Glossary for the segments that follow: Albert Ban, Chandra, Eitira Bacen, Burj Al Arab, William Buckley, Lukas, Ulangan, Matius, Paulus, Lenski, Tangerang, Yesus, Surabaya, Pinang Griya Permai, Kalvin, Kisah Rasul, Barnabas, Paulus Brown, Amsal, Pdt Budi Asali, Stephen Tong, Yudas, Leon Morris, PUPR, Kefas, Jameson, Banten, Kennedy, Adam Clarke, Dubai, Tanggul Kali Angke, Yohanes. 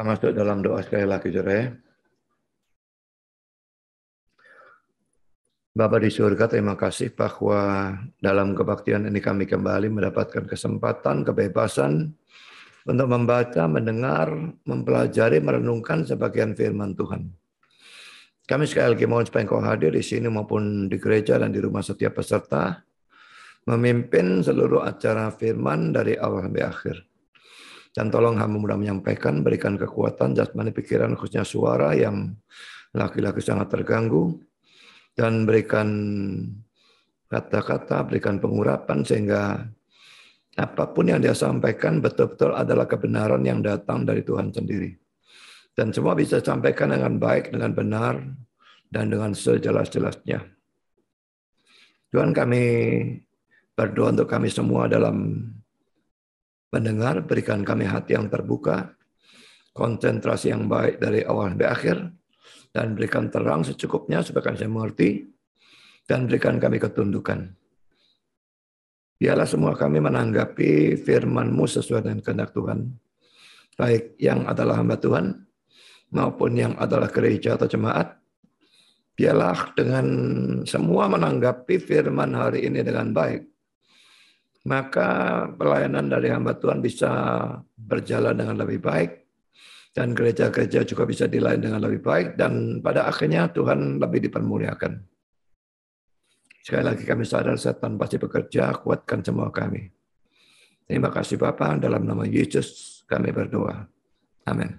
Kita masuk dalam doa sekali lagi, saudara. Bapa di surga, terima kasih bahwa dalam kebaktian ini kami kembali mendapatkan kesempatan, kebebasan untuk membaca, mendengar, mempelajari, merenungkan sebagian firman Tuhan. Kami sekali lagi mohon supaya Engkau hadir di sini maupun di gereja dan di rumah setiap peserta, memimpin seluruh acara firman dari awal sampai akhir. Dan tolong hamba mudah menyampaikan, berikan kekuatan jasmani pikiran, khususnya suara yang laki-laki sangat terganggu, dan berikan kata-kata, berikan pengurapan sehingga apapun yang dia sampaikan betul-betul adalah kebenaran yang datang dari Tuhan sendiri. Dan semua bisa disampaikan dengan baik, dengan benar, dan dengan sejelas-jelasnya. Tuhan, kami berdoa untuk kami semua dalam mendengar, berikan kami hati yang terbuka, konsentrasi yang baik dari awal sampai akhir, dan berikan terang secukupnya supaya saya mengerti, dan berikan kami ketundukan. Biarlah semua kami menanggapi firman-Mu sesuai dengan kehendak Tuhan, baik yang adalah hamba Tuhan, maupun yang adalah gereja atau jemaat. Biarlah dengan semua menanggapi firman hari ini dengan baik, maka pelayanan dari hamba Tuhan bisa berjalan dengan lebih baik, dan gereja-gereja juga bisa dilayani dengan lebih baik, dan pada akhirnya Tuhan lebih dipermuliakan. Sekali lagi kami sadar setan pasti bekerja, kuatkan semua kami. Terima kasih Bapa, dalam nama Yesus kami berdoa. Amin.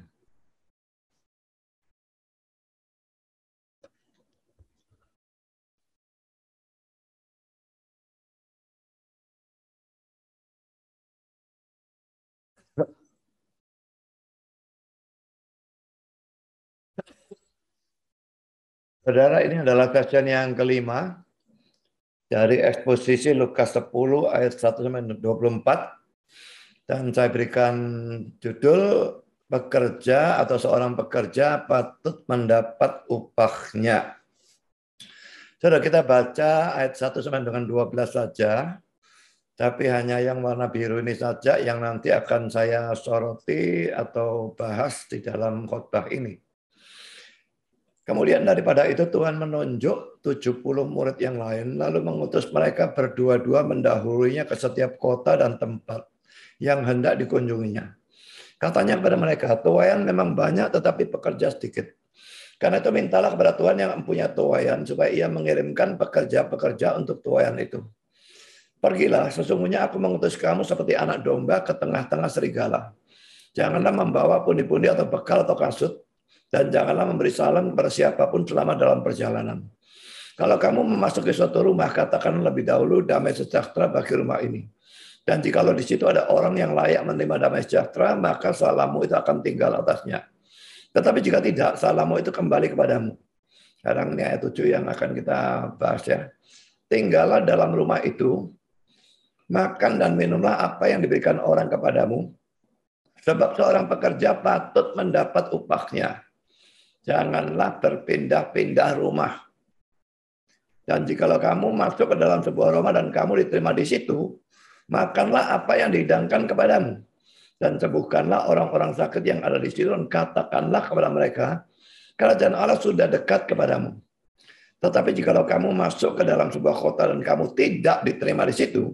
Saudara, ini adalah kajian yang kelima dari eksposisi Lukas 10 ayat 1-24, dan saya berikan judul pekerja atau seorang pekerja patut mendapat upahnya. Saudara, kita baca ayat 1-12 saja, tapi hanya yang warna biru ini saja yang nanti akan saya soroti atau bahas di dalam khotbah ini. Kemudian daripada itu Tuhan menunjuk 70 murid yang lain, lalu mengutus mereka berdua-dua mendahulunya ke setiap kota dan tempat yang hendak dikunjunginya. Katanya kepada mereka, tuaian memang banyak tetapi pekerja sedikit. Karena itu mintalah kepada Tuhan yang mempunyai tuaian, supaya ia mengirimkan pekerja-pekerja untuk tuaian itu. Pergilah, sesungguhnya aku mengutus kamu seperti anak domba ke tengah-tengah serigala. Janganlah membawa pundi-pundi atau bekal atau kasut, dan janganlah memberi salam kepada siapapun selama dalam perjalanan. Kalau kamu memasuki suatu rumah, katakan lebih dahulu damai sejahtera bagi rumah ini. Dan jikalau di situ ada orang yang layak menerima damai sejahtera, maka salammu itu akan tinggal atasnya. Tetapi jika tidak, salammu itu kembali kepadamu. Sekarang ini ayat 7 yang akan kita bahas ya. Tinggallah dalam rumah itu, makan dan minumlah apa yang diberikan orang kepadamu, sebab seorang pekerja patut mendapat upahnya. Janganlah berpindah-pindah rumah. Dan jikalau kamu masuk ke dalam sebuah rumah dan kamu diterima di situ, makanlah apa yang dihidangkan kepadamu. Dan sembuhkanlah orang-orang sakit yang ada di situ, dan katakanlah kepada mereka, kerajaan Allah sudah dekat kepadamu. Tetapi jikalau kamu masuk ke dalam sebuah kota dan kamu tidak diterima di situ,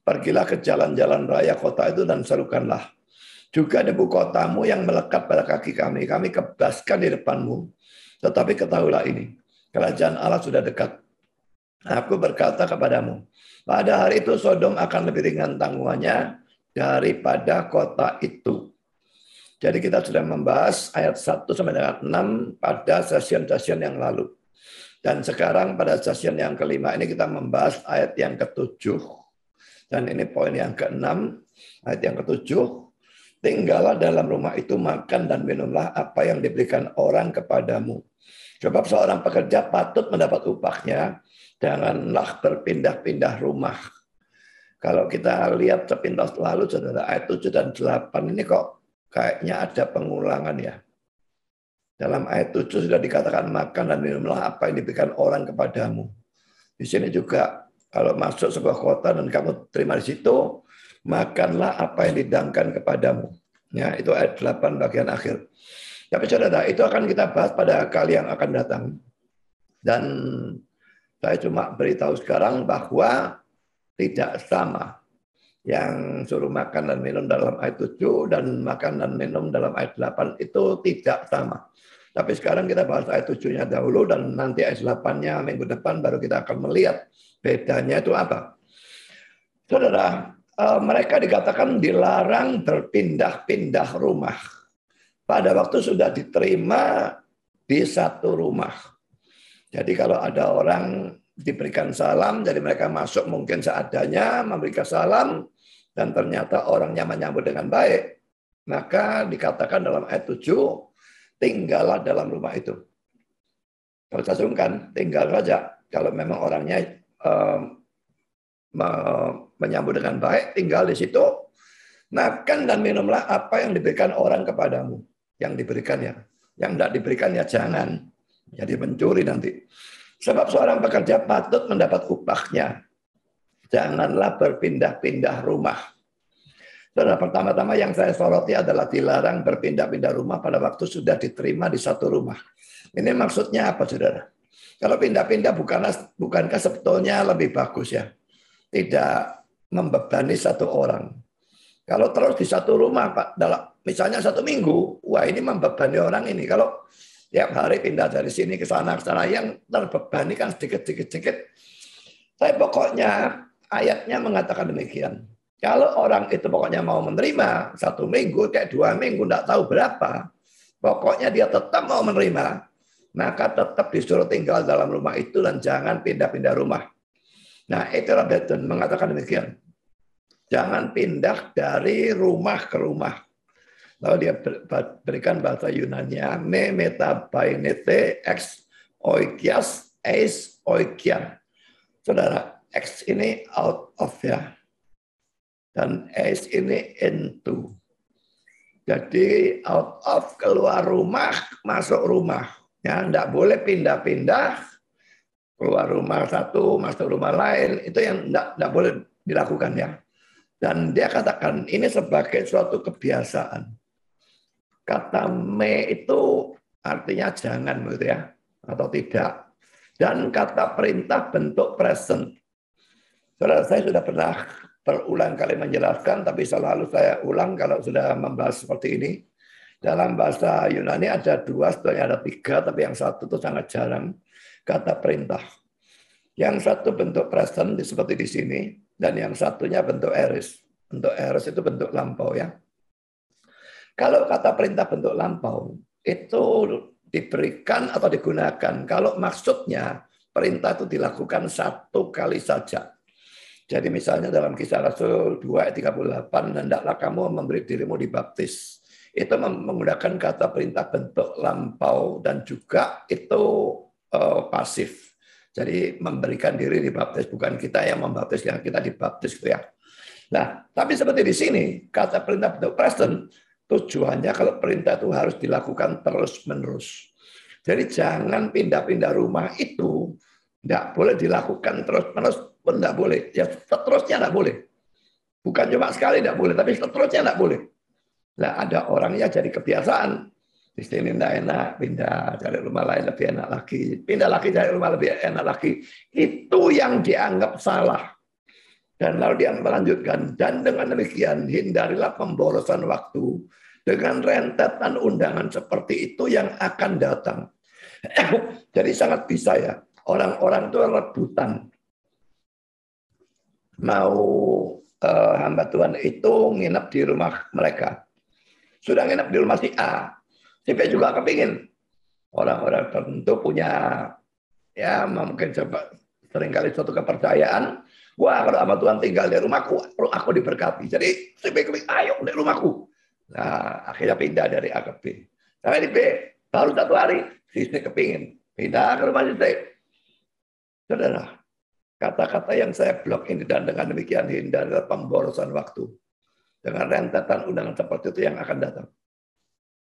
pergilah ke jalan-jalan raya kota itu dan serukanlah. Juga debu kotamu yang melekat pada kaki kami, kami kebaskan di depanmu. Tetapi ketahuilah ini, kerajaan Allah sudah dekat. Aku berkata kepadamu, pada hari itu Sodom akan lebih ringan tanggungannya daripada kota itu. Jadi kita sudah membahas ayat 1-6 pada session-session yang lalu. Dan sekarang pada session yang kelima ini kita membahas ayat yang ke-7. Dan ini poin yang ke-6, ayat yang ke-7. Tinggallah dalam rumah itu, makan dan minumlah apa yang diberikan orang kepadamu. Sebab seorang pekerja patut mendapat upahnya, janganlah berpindah-pindah rumah. Kalau kita lihat sepintas lalu, saudara, ayat 7 dan 8 ini kok kayaknya ada pengulangan ya. Dalam ayat 7 sudah dikatakan makan dan minumlah apa yang diberikan orang kepadamu. Di sini juga kalau masuk sebuah kota dan kamu terima di situ, makanlah apa yang dihidangkan kepadamu. Ya, itu ayat 8 bagian akhir. Tapi saudara, itu akan kita bahas pada kali yang akan datang. Dan saya cuma beritahu sekarang bahwa tidak sama yang suruh makan dan minum dalam ayat 7 dan makan dan minum dalam ayat 8 itu tidak sama. Tapi sekarang kita bahas ayat 7-nya dahulu dan nanti ayat 8-nya minggu depan baru kita akan melihat bedanya itu apa. Saudara, mereka dikatakan dilarang berpindah-pindah rumah. Pada waktu sudah diterima di satu rumah. Jadi kalau ada orang diberikan salam, jadi mereka masuk mungkin seadanya, memberikan salam, dan ternyata orangnya menyambut dengan baik. Maka dikatakan dalam ayat 7, tinggallah dalam rumah itu. Kalau saya sungkan, tinggal saja. Kalau memang orangnya menyambut dengan baik, tinggal di situ. Makan dan minumlah apa yang diberikan orang kepadamu. Yang diberikannya. Yang tidak diberikannya, jangan. Jadi pencuri nanti. Sebab seorang pekerja patut mendapat upahnya. Janganlah berpindah-pindah rumah. Saudara, pertama-tama yang saya soroti adalah dilarang berpindah-pindah rumah pada waktu sudah diterima di satu rumah. Ini maksudnya apa, saudara? Kalau pindah-pindah bukankah sebetulnya lebih bagus ya? Tidak membebani satu orang. Kalau terus di satu rumah, Pak, dalam misalnya satu minggu, wah ini membebani orang ini. Kalau tiap hari pindah dari sini ke sana yang terbebani kan sedikit-sedikit. Tapi pokoknya ayatnya mengatakan demikian. Kalau orang itu pokoknya mau menerima satu minggu, kayak dua minggu, tidak tahu berapa. Pokoknya dia tetap mau menerima. Maka tetap disuruh tinggal dalam rumah itu dan jangan pindah-pindah rumah. Nah, Eitira Bacen mengatakan demikian. Jangan pindah dari rumah ke rumah. Lalu dia berikan bahasa Yunani-nya, me metabainete ex oikias eis oikian. Saudara, ex ini out of ya, dan eis ini into. Jadi out of keluar rumah, masuk rumah. Ya, tidak boleh pindah-pindah keluar rumah satu, masuk rumah lain. Itu yang tidak boleh dilakukan ya. Dan dia katakan ini sebagai suatu kebiasaan. Kata me itu artinya jangan gitu ya, atau tidak. Dan kata perintah bentuk present. Saudara, saya sudah pernah berulang kali menjelaskan, tapi selalu saya ulang kalau sudah membahas seperti ini. Dalam bahasa Yunani ada dua, sebenarnya ada tiga, tapi yang satu itu sangat jarang. Kata perintah. Yang satu bentuk present seperti di sini, dan yang satunya bentuk aorist. Bentuk aorist itu bentuk lampau ya. Kalau kata perintah bentuk lampau, itu diberikan atau digunakan. Kalau maksudnya perintah itu dilakukan satu kali saja. Jadi misalnya dalam Kisah Rasul 2:38, hendaklah kamu memberi dirimu dibaptis. Itu menggunakan kata perintah bentuk lampau dan juga itu pasif. Jadi memberikan diri dibaptis, bukan kita yang membaptis, yang kita dibaptis gitu ya. Nah, tapi seperti di sini kata perintah bentuk present, tujuannya kalau perintah itu harus dilakukan terus-menerus. Jadi jangan pindah-pindah rumah itu tidak boleh dilakukan terus-menerus pun tidak boleh. Ya seterusnya tidak boleh. Bukan cuma sekali tidak boleh, tapi seterusnya tidak boleh. Nah, ada orang ya jadi kebiasaan. Di sini tidak enak, pindah cari rumah lain lebih enak lagi. Pindah lagi cari rumah lebih enak lagi. Itu yang dianggap salah. Dan lalu dia melanjutkan, dan dengan demikian hindarilah pemborosan waktu dengan rentetan undangan seperti itu yang akan datang. Jadi sangat bisa ya, orang-orang itu rebutan. Mau hamba Tuhan itu nginep di rumah mereka. Sudah nginep di rumah si A, si B juga kepingin. Orang-orang tertentu punya, ya mungkin seringkali suatu kepercayaan, wah kalau sama Tuhan tinggal di rumahku, aku diberkati. Jadi si B ke B, ayo di rumahku. Nah akhirnya pindah dari A ke B. Sampai di B, baru satu hari, si C kepingin pindah ke rumah si C. Saudara, kata-kata yang saya blok ini dan dengan demikian hindarilah pemborosan waktu. Dengan rentetan undangan seperti itu yang akan datang.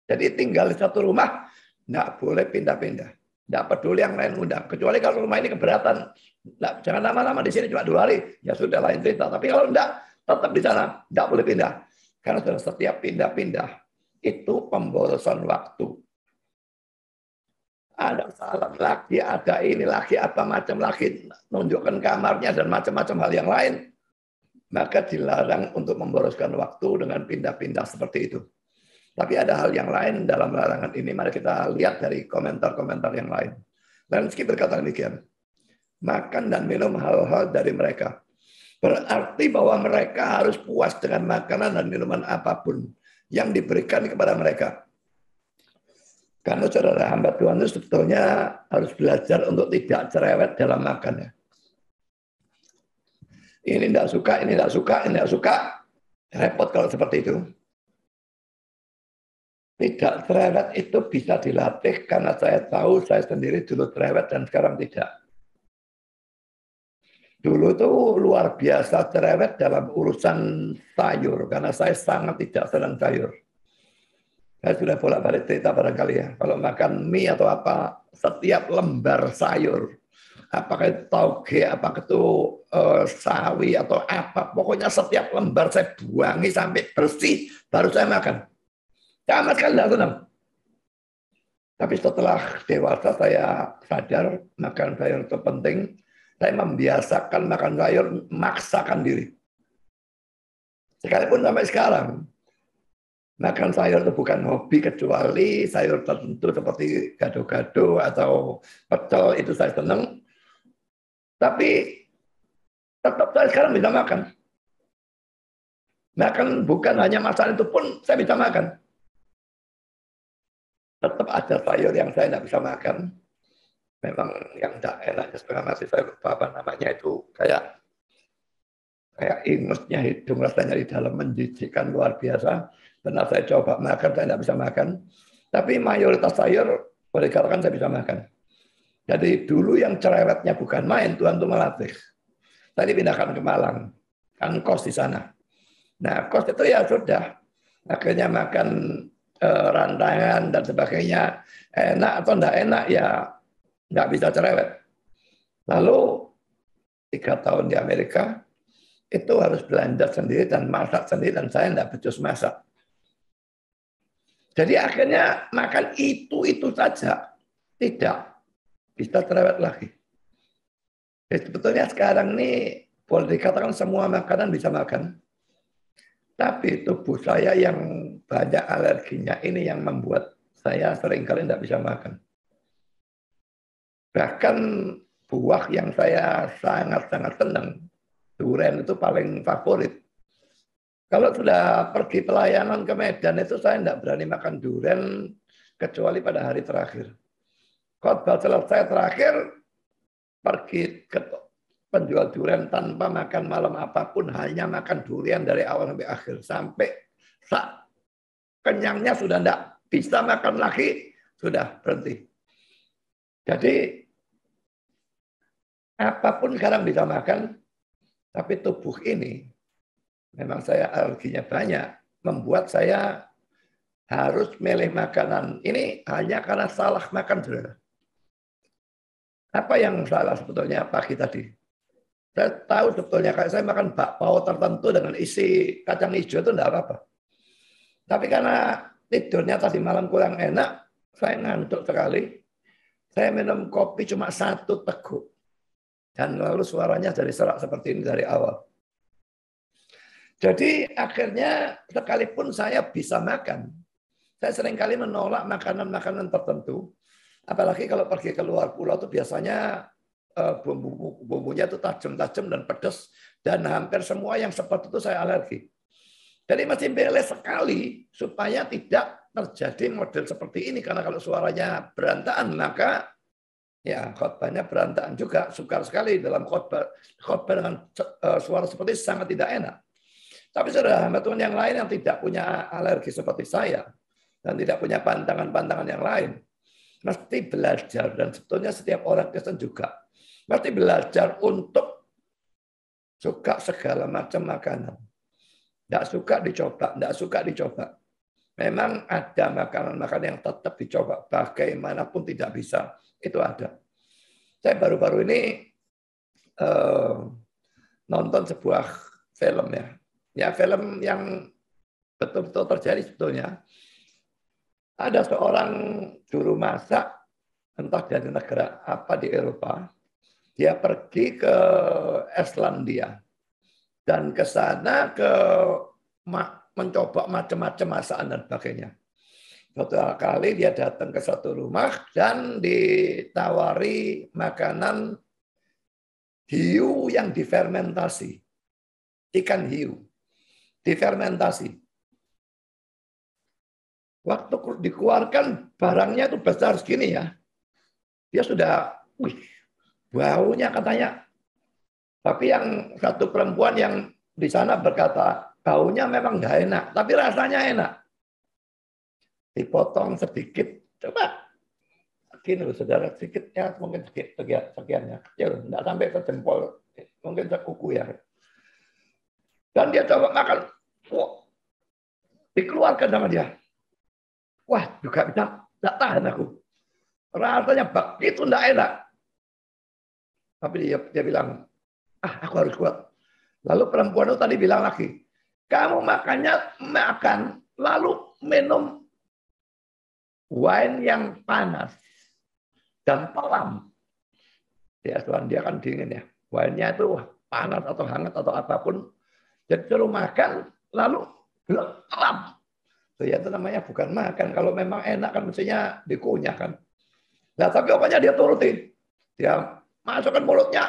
Jadi tinggal di satu rumah, nggak boleh pindah-pindah. Tidak peduli yang lain undang. Kecuali kalau rumah ini keberatan. Nah, jangan lama-lama di sini, cuma 2 hari. Ya sudah lain cerita. Tapi kalau enggak, tetap di sana. Enggak boleh pindah. Karena dalam setiap pindah-pindah itu pemborosan waktu. Ada salon lagi, ada ini lagi, apa macam lagi, nunjukkan kamarnya dan macam-macam hal yang lain. Maka dilarang untuk memboroskan waktu dengan pindah-pindah seperti itu. Tapi ada hal yang lain dalam larangan ini. Mari kita lihat dari komentar-komentar yang lain. Lenski berkata demikian. Makan dan minum hal-hal dari mereka. Berarti bahwa mereka harus puas dengan makanan dan minuman apapun yang diberikan kepada mereka. Karena saudara hamba Tuhan itu sebetulnya harus belajar untuk tidak cerewet dalam makannya. Ini tidak suka, ini tidak suka, ini tidak suka. Repot kalau seperti itu. Tidak cerewet itu bisa dilatih karena saya tahu saya sendiri dulu cerewet dan sekarang tidak. Dulu tuh luar biasa cerewet dalam urusan sayur karena saya sangat tidak senang sayur. Saya sudah bolak-balik cerita barangkali ya, kalau makan mie atau apa, setiap lembar sayur, apakah itu tauge, apakah itu sawi atau apa, pokoknya setiap lembar saya buangi sampai bersih baru saya makan. Sama sekali tidak senang. Tapi setelah dewasa saya sadar makan sayur itu penting. Saya membiasakan makan sayur, maksakan diri. Sekalipun sampai sekarang, makan sayur itu bukan hobi kecuali sayur tertentu seperti gado-gado atau pecel, itu saya senang. Tapi tetap saya sekarang bisa makan. Makan bukan hanya masalah itu pun saya bisa makan. Tetap ada sayur yang saya tidak bisa makan. Memang yang tidak enaknya sebenarnya masih saya lupa apa namanya itu. Kayak ingusnya hidung rasanya di dalam menjijikkan luar biasa. Pernah saya coba makan, saya tidak bisa makan. Tapi mayoritas sayur boleh dikatakan saya bisa makan. Jadi dulu yang cerewetnya bukan main, Tuhan itu melatih. Tadi pindahkan ke Malang, kan kos di sana. Nah kos itu ya sudah. Akhirnya makan rantangan dan sebagainya, enak atau enggak enak ya nggak bisa cerewet. Lalu 3 tahun di Amerika itu harus belanja sendiri dan masak sendiri, dan saya nggak becus masak. Jadi akhirnya makan itu saja, tidak bisa cerewet lagi. Jadi sebetulnya sekarang nih boleh dikatakan semua makanan bisa makan, tapi tubuh saya yang banyak alerginya ini yang membuat saya seringkali tidak bisa makan. Bahkan buah yang saya sangat-sangat senang, durian itu paling favorit. Kalau sudah pergi pelayanan ke Medan itu saya tidak berani makan durian kecuali pada hari terakhir. Khotbah selesai terakhir, pergi ke penjual durian tanpa makan malam apapun, hanya makan durian dari awal sampai akhir, sampai saat kenyangnya sudah tidak bisa makan lagi, sudah berhenti. Jadi apapun sekarang bisa makan, tapi tubuh ini memang saya alerginya banyak, membuat saya harus milih makanan. Ini hanya karena salah makan, saudara. Apa yang salah sebetulnya pagi tadi? Saya tahu sebetulnya kayak saya makan bakpao tertentu dengan isi kacang hijau itu tidak apa-apa. Tapi karena tidurnya tadi malam kurang enak, saya ngantuk sekali. Saya minum kopi cuma 1 teguk. Dan lalu suaranya jadi serak seperti ini dari awal. Jadi akhirnya sekalipun saya bisa makan, saya seringkali menolak makanan-makanan tertentu. Apalagi kalau pergi ke luar pulau itu biasanya bumbunya itu tajam-tajam dan pedas. Dan hampir semua yang seperti itu saya alergi. Jadi masih beli sekali supaya tidak terjadi model seperti ini. Karena kalau suaranya berantakan, maka ya khotbahnya berantakan juga. Sukar sekali dalam khotbah dengan suara seperti sangat tidak enak. Tapi saudara hamba Tuhan yang lain yang tidak punya alergi seperti saya, dan tidak punya pantangan-pantangan yang lain, mesti belajar, dan sebetulnya setiap orang Kristen juga, mesti belajar untuk suka segala macam makanan. Tidak suka dicoba, tidak suka dicoba. Memang ada makanan-makanan yang tetap dicoba, bagaimanapun tidak bisa. Itu ada. Saya baru-baru ini nonton sebuah film ya. Ya film yang betul-betul terjadi sebetulnya. Ada seorang juru masak, entah dari negara apa di Eropa, dia pergi ke Islandia. Dan ke sana mencoba macam-macam masakan dan sebagainya. Suatu kali dia datang ke satu rumah dan ditawari makanan hiu yang difermentasi. Ikan hiu. Difermentasi. Waktu dikeluarkan barangnya itu besar segini ya. Dia sudah, baunya katanya. Tapi yang satu perempuan yang di sana berkata, baunya memang nggak enak, tapi rasanya enak. Dipotong sedikit, coba. Gini loh saudara, sedikitnya, mungkin sekiannya. Ya nggak sampai ke jempol, mungkin sekuku ya. Dan dia coba makan, dikeluarkan sama dia. Wah, juga bisa, nggak tahan aku. Rasanya begitu nggak enak. Tapi dia bilang, aku harus kuat. Lalu perempuan itu tadi bilang lagi, kamu makan, lalu minum wine yang panas dan pelam. Ya, Tuhan, dia kan dingin ya. Wine-nya itu panas atau hangat atau apapun. Jadi suruh makan, lalu pelam. Ya, itu namanya bukan makan. Kalau memang enak kan mestinya dikunyah kan. Nah, tapi pokoknya dia turutin. Dia masukkan mulutnya,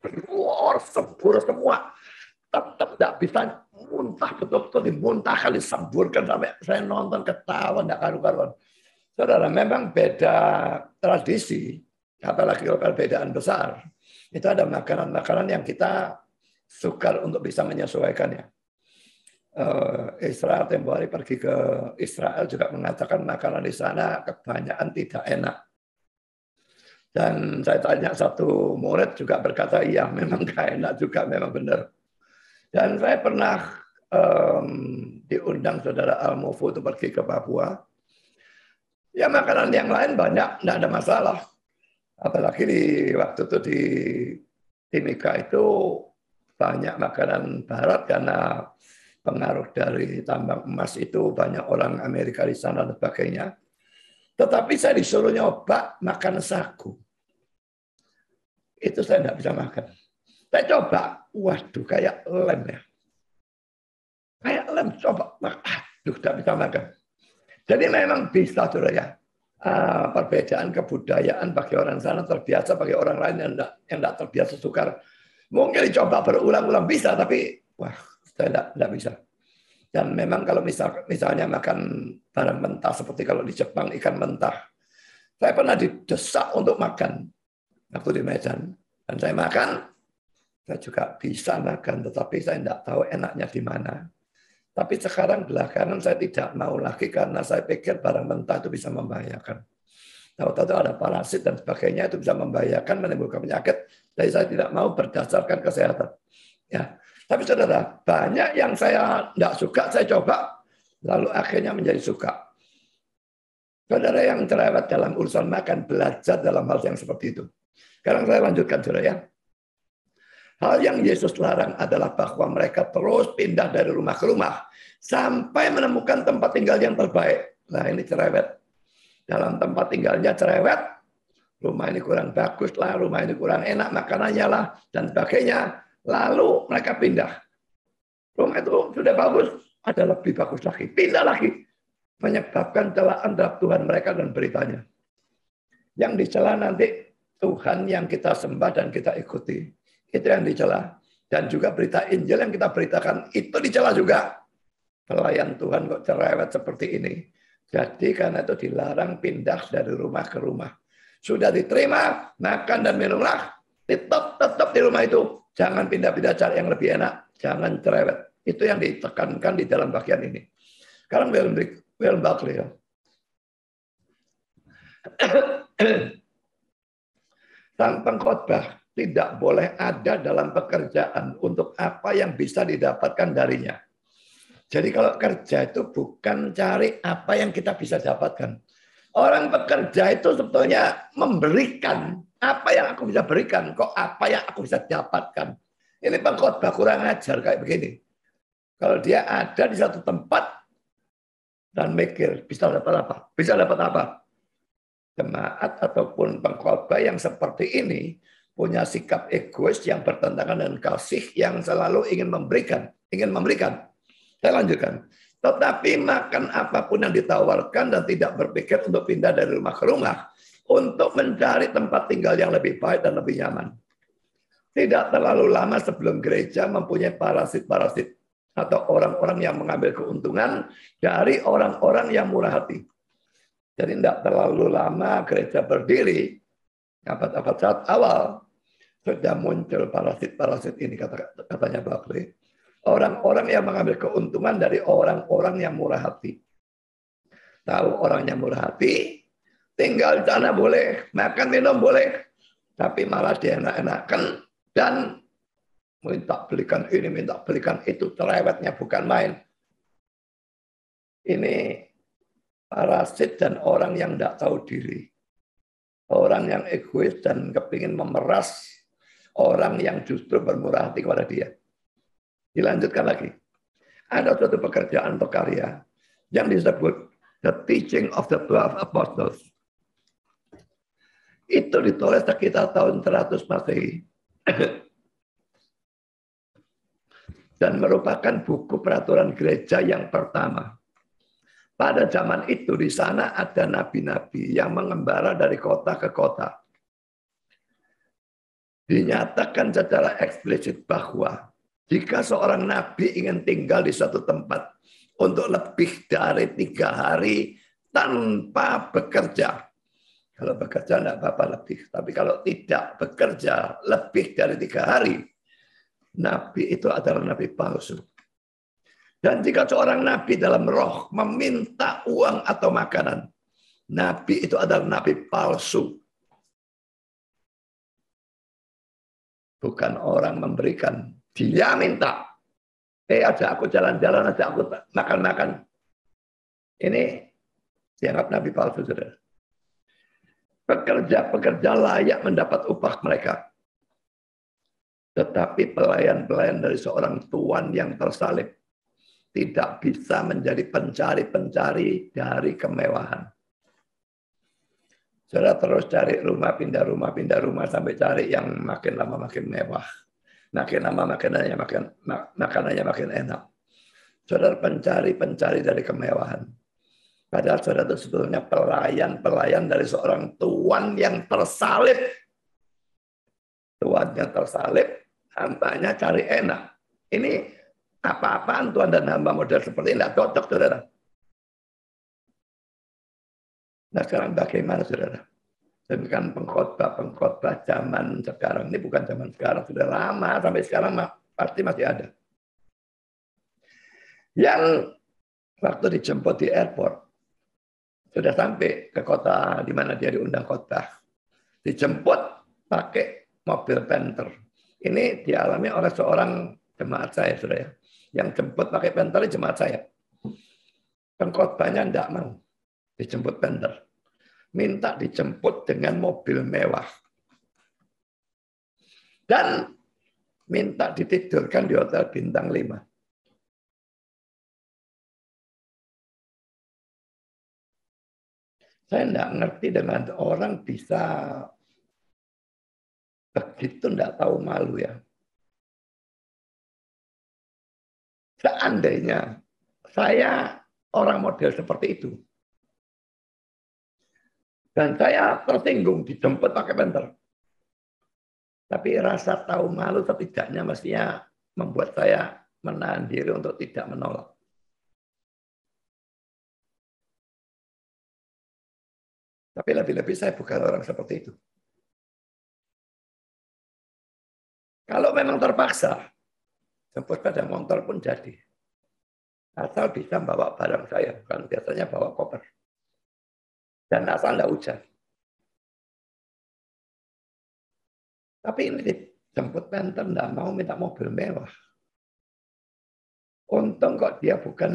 keluar sembur semua, tetap tidak bisa muntah, betul-betul dimuntahkan, disemburkan sampai saya nonton ketawa tidak karu-karuan. Saudara, memang beda tradisi, apalagi kalau perbedaan besar, itu ada makanan-makanan yang kita sukar untuk bisa menyesuaikannya. Israel tempo hari pergi ke Israel juga mengatakan makanan di sana kebanyakan tidak enak. Dan saya tanya satu murid juga berkata, iya memang gak enak juga, memang benar. Dan saya pernah diundang saudara Almofu itu pergi ke Papua. Ya makanan yang lain banyak, enggak ada masalah. Apalagi waktu itu di Timika itu banyak makanan barat karena pengaruh dari tambang emas itu banyak orang Amerika di sana dan sebagainya. Tetapi saya disuruh nyoba makan sagu. Itu saya tidak bisa makan. Saya coba, kayak lem ya. Kayak lem, coba, tidak bisa makan. Jadi memang bisa, saudara ya. Perbedaan kebudayaan bagi orang sana terbiasa, bagi orang lain yang tidak terbiasa sukar. Mungkin dicoba berulang-ulang bisa, tapi saya tidak bisa. Dan memang kalau misalnya makan barang mentah, seperti kalau di Jepang ikan mentah. Saya pernah didesak untuk makan waktu di Medan. Dan saya makan, saya juga bisa makan, tetapi saya tidak tahu enaknya di mana. Tapi sekarang belakangan saya tidak mau lagi karena saya pikir barang mentah itu bisa membahayakan. Tahu-tahu ada parasit dan sebagainya itu bisa membahayakan, menimbulkan penyakit. Jadi saya tidak mau berdasarkan kesehatan. Ya. Tapi saudara, banyak yang saya tidak suka, saya coba, lalu akhirnya menjadi suka. Saudara yang cerewet dalam urusan makan, belajar dalam hal yang seperti itu. Sekarang saya lanjutkan, saudara ya. Hal yang Yesus larang adalah bahwa mereka terus pindah dari rumah ke rumah, sampai menemukan tempat tinggal yang terbaik. Nah ini cerewet. Dalam tempat tinggalnya cerewet, rumah ini kurang bagus lah, rumah ini kurang enak, makanannya lah, dan sebagainya. Lalu mereka pindah. Rumah itu sudah bagus, ada lebih bagus lagi. Pindah lagi. Menyebabkan celaan terhadap Tuhan mereka dan beritanya. Yang dicela nanti Tuhan yang kita sembah dan kita ikuti. Itu yang dicela. Dan juga berita Injil yang kita beritakan, itu dicela juga. Pelayan Tuhan kok cerewet seperti ini. Jadi karena itu dilarang pindah dari rumah ke rumah. Sudah diterima, makan dan minumlah, tetap di rumah itu. Jangan pindah-pindah cara yang lebih enak. Jangan cerewet. Itu yang ditekankan di dalam bagian ini. Sekarang William Buckley. Sang pengkhotbah tidak boleh ada dalam pekerjaan untuk apa yang bisa didapatkan darinya. Jadi kalau kerja itu bukan cari apa yang kita bisa dapatkan. Orang pekerja itu sebetulnya memberikan. Apa yang aku bisa berikan? Kok apa yang aku bisa dapatkan? Ini pengkhotbah kurang ajar kayak begini. Kalau dia ada di satu tempat dan mikir, bisa dapat apa? Bisa dapat apa? Jemaat ataupun pengkhotbah yang seperti ini punya sikap egois yang bertentangan dengan kasih yang selalu ingin memberikan, Saya lanjutkan. Tetapi makan apapun yang ditawarkan dan tidak berpikir untuk pindah dari rumah ke rumah untuk mencari tempat tinggal yang lebih baik dan lebih nyaman. Tidak terlalu lama sebelum gereja mempunyai parasit-parasit atau orang-orang yang mengambil keuntungan dari orang-orang yang murah hati. Jadi tidak terlalu lama gereja berdiri, abad-abad saat awal sudah muncul parasit-parasit ini, katanya Buckley. Orang-orang yang mengambil keuntungan dari orang-orang yang murah hati. Tahu orangnya murah hati, tinggal di sana boleh, makan minum boleh, tapi malah dia enak-enakan dan minta belikan ini, minta belikan itu, cerewetnya bukan main. Ini parasit dan orang yang tidak tahu diri. Orang yang egois dan kepingin memeras orang yang justru bermurah hati kepada dia. Dilanjutkan lagi. Ada suatu pekerjaan atau karya yang disebut The Teaching of the 12 Apostles. Itu ditulis sekitar tahun 100 Masehi. Dan merupakan buku peraturan gereja yang pertama. Pada zaman itu di sana ada nabi-nabi yang mengembara dari kota ke kota. Dinyatakan secara eksplisit bahwa jika seorang nabi ingin tinggal di suatu tempat untuk lebih dari 3 hari tanpa bekerja. Kalau bekerja enggak apa-apa lebih. Tapi kalau tidak bekerja lebih dari 3 hari, nabi itu adalah nabi palsu. Dan jika seorang nabi dalam roh meminta uang atau makanan, nabi itu adalah nabi palsu. Bukan orang memberikan. Dia minta, ajak aku jalan-jalan, ajak aku makan-makan. Ini dianggap nabi palsu, saudara. Pekerja-pekerja layak mendapat upah mereka. Tetapi pelayan-pelayan dari seorang tuan yang tersalib tidak bisa menjadi pencari-pencari dari kemewahan. Saudara terus cari rumah, pindah rumah, sampai cari yang makin lama makin mewah. Makin lama makanannya makin enak. Saudara pencari-pencari dari kemewahan. Padahal saudara itu sebetulnya pelayan-pelayan dari seorang tuan yang tersalib. Tuannya tersalib, hambanya cari enak. Ini apa-apaan tuan dan hamba model seperti ini. Tidak cocok, saudara. Nah sekarang bagaimana, saudara? Dengan pengkhotbah zaman sekarang. Ini bukan zaman sekarang, sudah lama. Sampai sekarang pasti masih ada. Yang waktu dijemput di airport, sudah sampai ke kota di mana dia diundang khotbah. Dijemput pakai mobil Panther. Ini dialami oleh seorang jemaat saya, saudara. Yang jemput pakai Panther jemaat saya. Pengkhotbahnya tidak mau dijemput Panther. Minta dijemput dengan mobil mewah. Dan minta ditidurkan di hotel bintang 5. Saya tidak ngerti dengan orang bisa begitu tidak tahu malu ya. Seandainya saya orang model seperti itu, dan saya tertinggung dijemput pakai Panther. Tapi rasa tahu malu setidaknya mestinya membuat saya menahan diri untuk tidak menolak. Tapi lebih-lebih saya bukan orang seperti itu. Kalau memang terpaksa, jemput pada motor pun jadi. Asal bisa bawa barang saya, bukan biasanya bawa koper. Dan asal tidak hujan. Tapi ini dijemput Panther, tidak mau minta mobil mewah. Untung kok dia bukan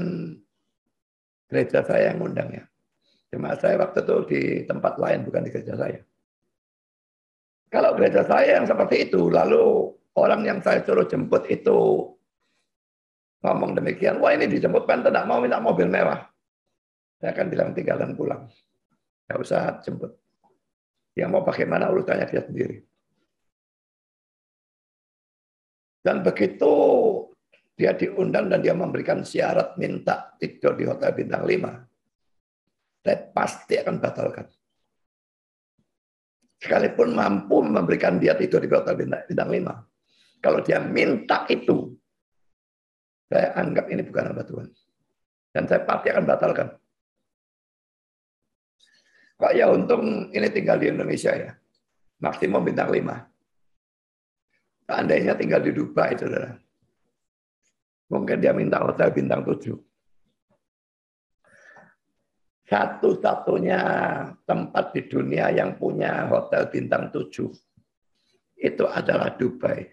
gereja saya yang ngundangnya. Cuma saya waktu itu di tempat lain, bukan di gereja saya. Kalau gereja saya yang seperti itu, lalu orang yang saya suruh jemput itu ngomong demikian, wah ini dijemput Pan tidak mau, minta mobil mewah. Saya akan bilang tinggalkan pulang. Nggak usah jemput. Dia mau bagaimana urutannya dia sendiri. Dan begitu dia diundang dan dia memberikan syarat minta tidur di hotel bintang 5. Saya pasti akan batalkan. Sekalipun mampu memberikan dia tidur di hotel bintang 5. Kalau dia minta itu, saya anggap ini bukan hamba Tuhan. Dan saya pasti akan batalkan. Kok ya untung ini tinggal di Indonesia ya. Maksimum bintang 5. Seandainya tinggal di Dubai, saudara. Mungkin dia minta hotel bintang 7. Satu-satunya tempat di dunia yang punya hotel bintang 7 itu adalah Dubai.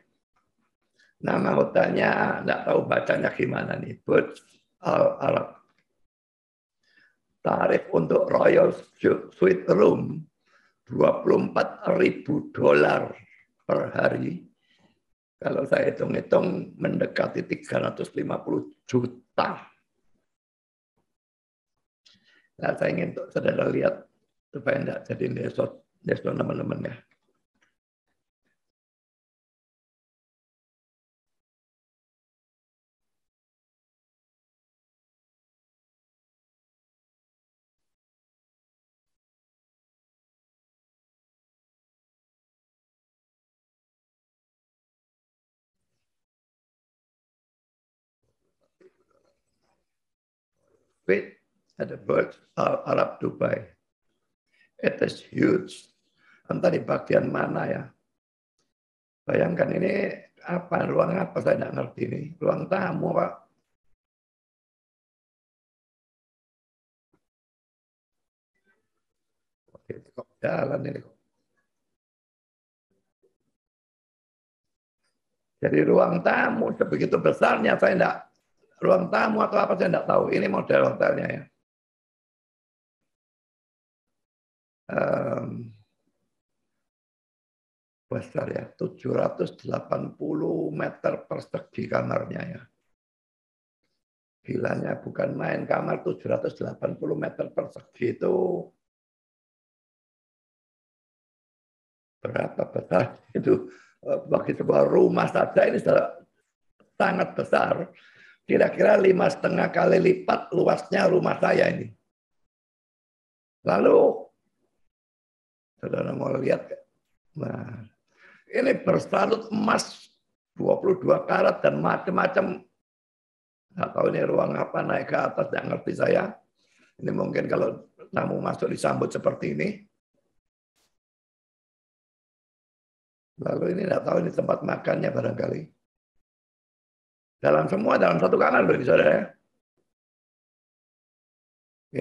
Nama hotelnya nggak tahu bacanya gimana nih, Burj Al Arab. Tarif untuk Royal Suite Room $24.000 per hari. Kalau saya hitung-hitung mendekati 350 juta. Nah, saya ingin saudara lihat supaya enggak jadi nesot teman-teman ya. At the Burj Al Arab Dubai. It is huge. Entah di bagian mana ya. Bayangkan ini apa, ruang apa, saya tidak ngerti ini. Ruang tamu, Pak. Kok jalan ini kok. Jadi ruang tamu sebegitu besarnya, saya tidak. Ruang tamu atau apa saya tidak tahu. Ini model hotelnya ya. Besar ya, 780 meter persegi kamarnya ya. Gilanya bukan main, kamar 780 meter persegi itu berapa besar itu bagi sebuah rumah saja ini sangat besar. Kira-kira 5,5 kali lipat luasnya rumah saya ini. Lalu, saudara mau lihat, nah, ini bersalut emas 22 karat dan macam-macam. Nggak tahu ini ruang apa, naik ke atas, nggak ngerti saya. Ini mungkin kalau tamu masuk disambut seperti ini. Lalu ini nggak tahu ini tempat makannya barangkali. Dalam semua, dalam satu kamar berarti saudara ya.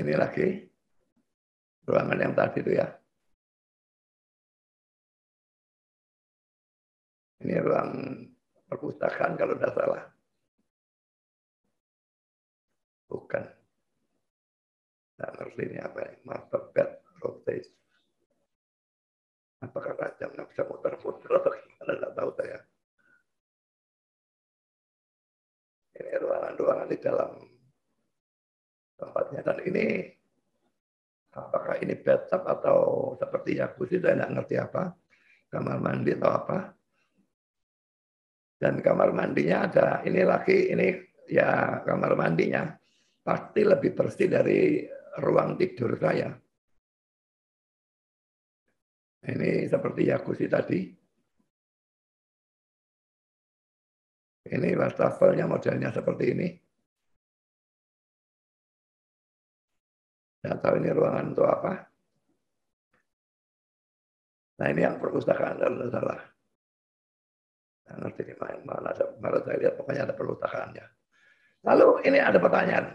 Ini lagi ruangan yang tadi itu ya. Ini ruang perpustakaan kalau tidak salah. Bukan. Nah, ini apa ya? Master bed rotation. Apakah rajam nggak bisa muter-muter atau gimana, nggak tahu saya. Ini ruangan-ruangan di dalam tempatnya. Dan ini, apakah ini bathtub atau seperti jacuzzi, saya nggak ngerti apa. Kamar mandi atau apa. Dan kamar mandinya ada, ini lagi, ini ya kamar mandinya. Pasti lebih bersih dari ruang tidur saya. Ini seperti jacuzzi tadi. Ini wastafelnya modelnya seperti ini. Nggak tahu ini ruangan untuk apa. Nah ini yang perpustakaan kalau tidak salah. Nggak ngerti di mana, kemarin saya lihat pokoknya ada perpustakaannya. Lalu ini ada pertanyaan.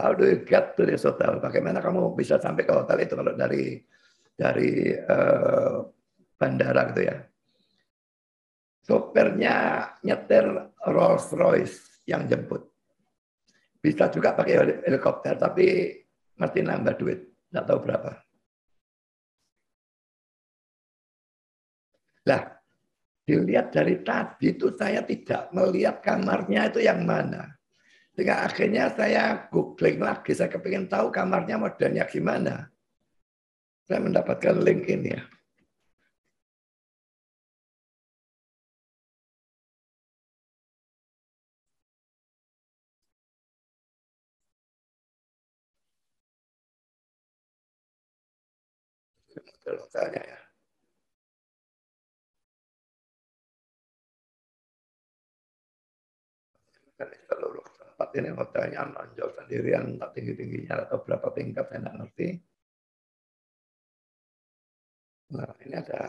How do you get to this hotel? Bagaimana kamu bisa sampai ke hotel itu kalau dari bandara gitu ya? Sopirnya nyetir Rolls Royce yang jemput. Bisa juga pakai helikopter, tapi mesti nambah duit, nggak tahu berapa. Lah, dilihat dari tadi itu saya tidak melihat kamarnya itu yang mana. Sehingga akhirnya saya googling lagi, saya kepingin tahu kamarnya modelnya gimana. Saya mendapatkan link ini ya. Lokalnya ya. Seluruh tempat ini hotelnya menonjol sendirian, tak tinggi-tingginya atau berapa tingkat saya tidak ngerti. Nah ini ada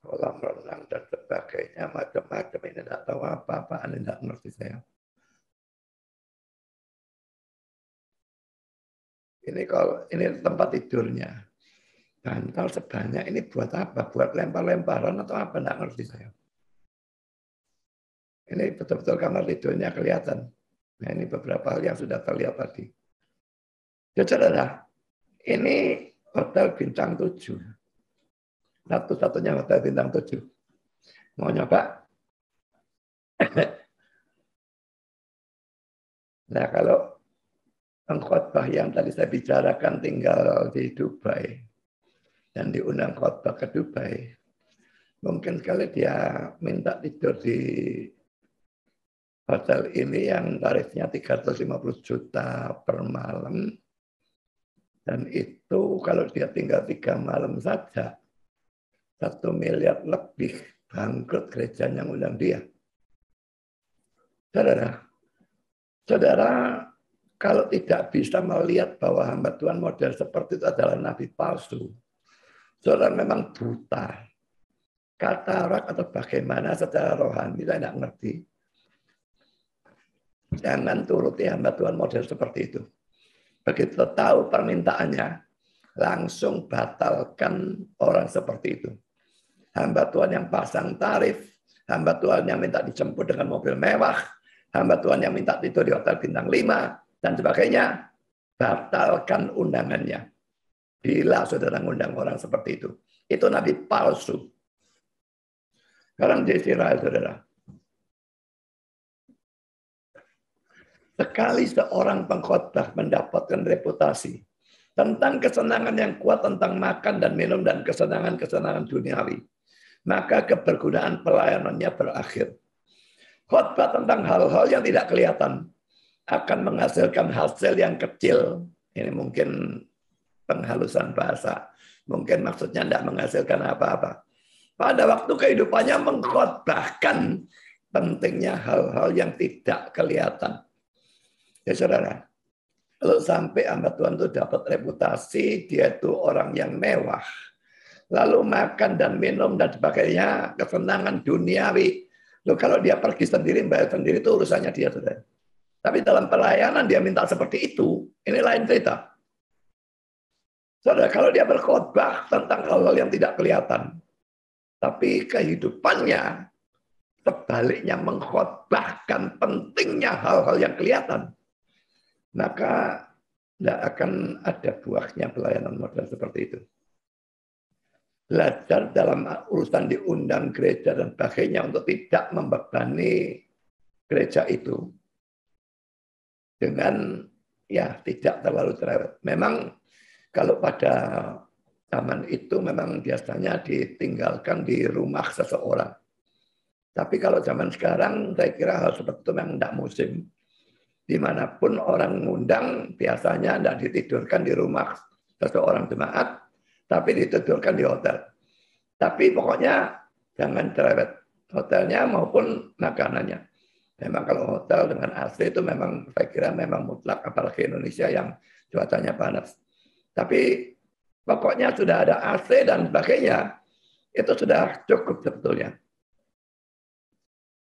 kolam renang dan sebagainya, macam-macam, ini tidak tahu apa-apaan, tidak ngerti saya. Ini kalau ini tempat tidurnya. Bantal sebanyak ini buat apa? Buat lempar-lemparan atau apa? Nggak ngerti saya. Ini betul-betul kamar tidurnya kelihatan. Nah ini beberapa hal yang sudah terlihat tadi. Ya saudara, ini hotel bintang 7. Satu-satunya hotel bintang 7. Mau nyoba? Nah kalau pengkhotbah yang tadi saya bicarakan tinggal di Dubai. Dan diundang khotbah ke Dubai, mungkin sekali dia minta tidur di hotel ini yang tarifnya 350 juta per malam, dan itu kalau dia tinggal 3 malam saja, 1 miliar lebih, bangkrut gerejanya yang undang dia. Saudara, kalau tidak bisa melihat bahwa hamba Tuhan model seperti itu adalah nabi palsu, saudara memang buta, katarak atau bagaimana secara rohani, saya tidak ngerti. Jangan turuti hamba Tuhan model seperti itu. Begitu tahu permintaannya, langsung batalkan orang seperti itu. Hamba Tuhan yang pasang tarif, hamba Tuhan yang minta dijemput dengan mobil mewah, hamba Tuhan yang minta tidur di hotel bintang 5, dan sebagainya, batalkan undangannya. Bila saudara ngundang orang seperti itu nabi palsu. Sekarang di Israel, saudara. Sekali seorang pengkhotbah mendapatkan reputasi tentang kesenangan yang kuat, tentang makan dan minum dan kesenangan-kesenangan duniawi, maka kebergunaan pelayanannya berakhir. Khotbah tentang hal-hal yang tidak kelihatan akan menghasilkan hasil yang kecil. Ini mungkin penghalusan bahasa, mungkin maksudnya tidak menghasilkan apa-apa. Pada waktu kehidupannya mengkhotbahkan pentingnya hal-hal yang tidak kelihatan. Ya saudara, kalau sampai hamba Tuhan itu dapat reputasi, dia itu orang yang mewah, lalu makan dan minum dan sebagainya, kesenangan duniawi. Loh, kalau dia pergi sendiri, bayar sendiri itu urusannya dia, saudara. Tapi dalam pelayanan dia minta seperti itu, ini lain cerita. Saudara, kalau dia berkhotbah tentang hal-hal yang tidak kelihatan, tapi kehidupannya sebaliknya mengkhotbahkan pentingnya hal-hal yang kelihatan, maka tidak akan ada buahnya pelayanan model seperti itu. Belajar dalam urusan diundang gereja dan sebagainya untuk tidak membebani gereja itu dengan ya tidak terlalu cerewet. Memang kalau pada zaman itu memang biasanya ditinggalkan di rumah seseorang. Tapi kalau zaman sekarang, saya kira hal seperti itu memang tidak musim. Dimanapun orang ngundang, biasanya tidak ditidurkan di rumah seseorang jemaat, tapi ditidurkan di hotel. Tapi pokoknya jangan cerewet hotelnya maupun makanannya. Memang kalau hotel dengan AC itu memang saya kira memang mutlak, apalagi Indonesia yang cuacanya panas. Tapi pokoknya sudah ada AC dan sebagainya, itu sudah cukup sebetulnya.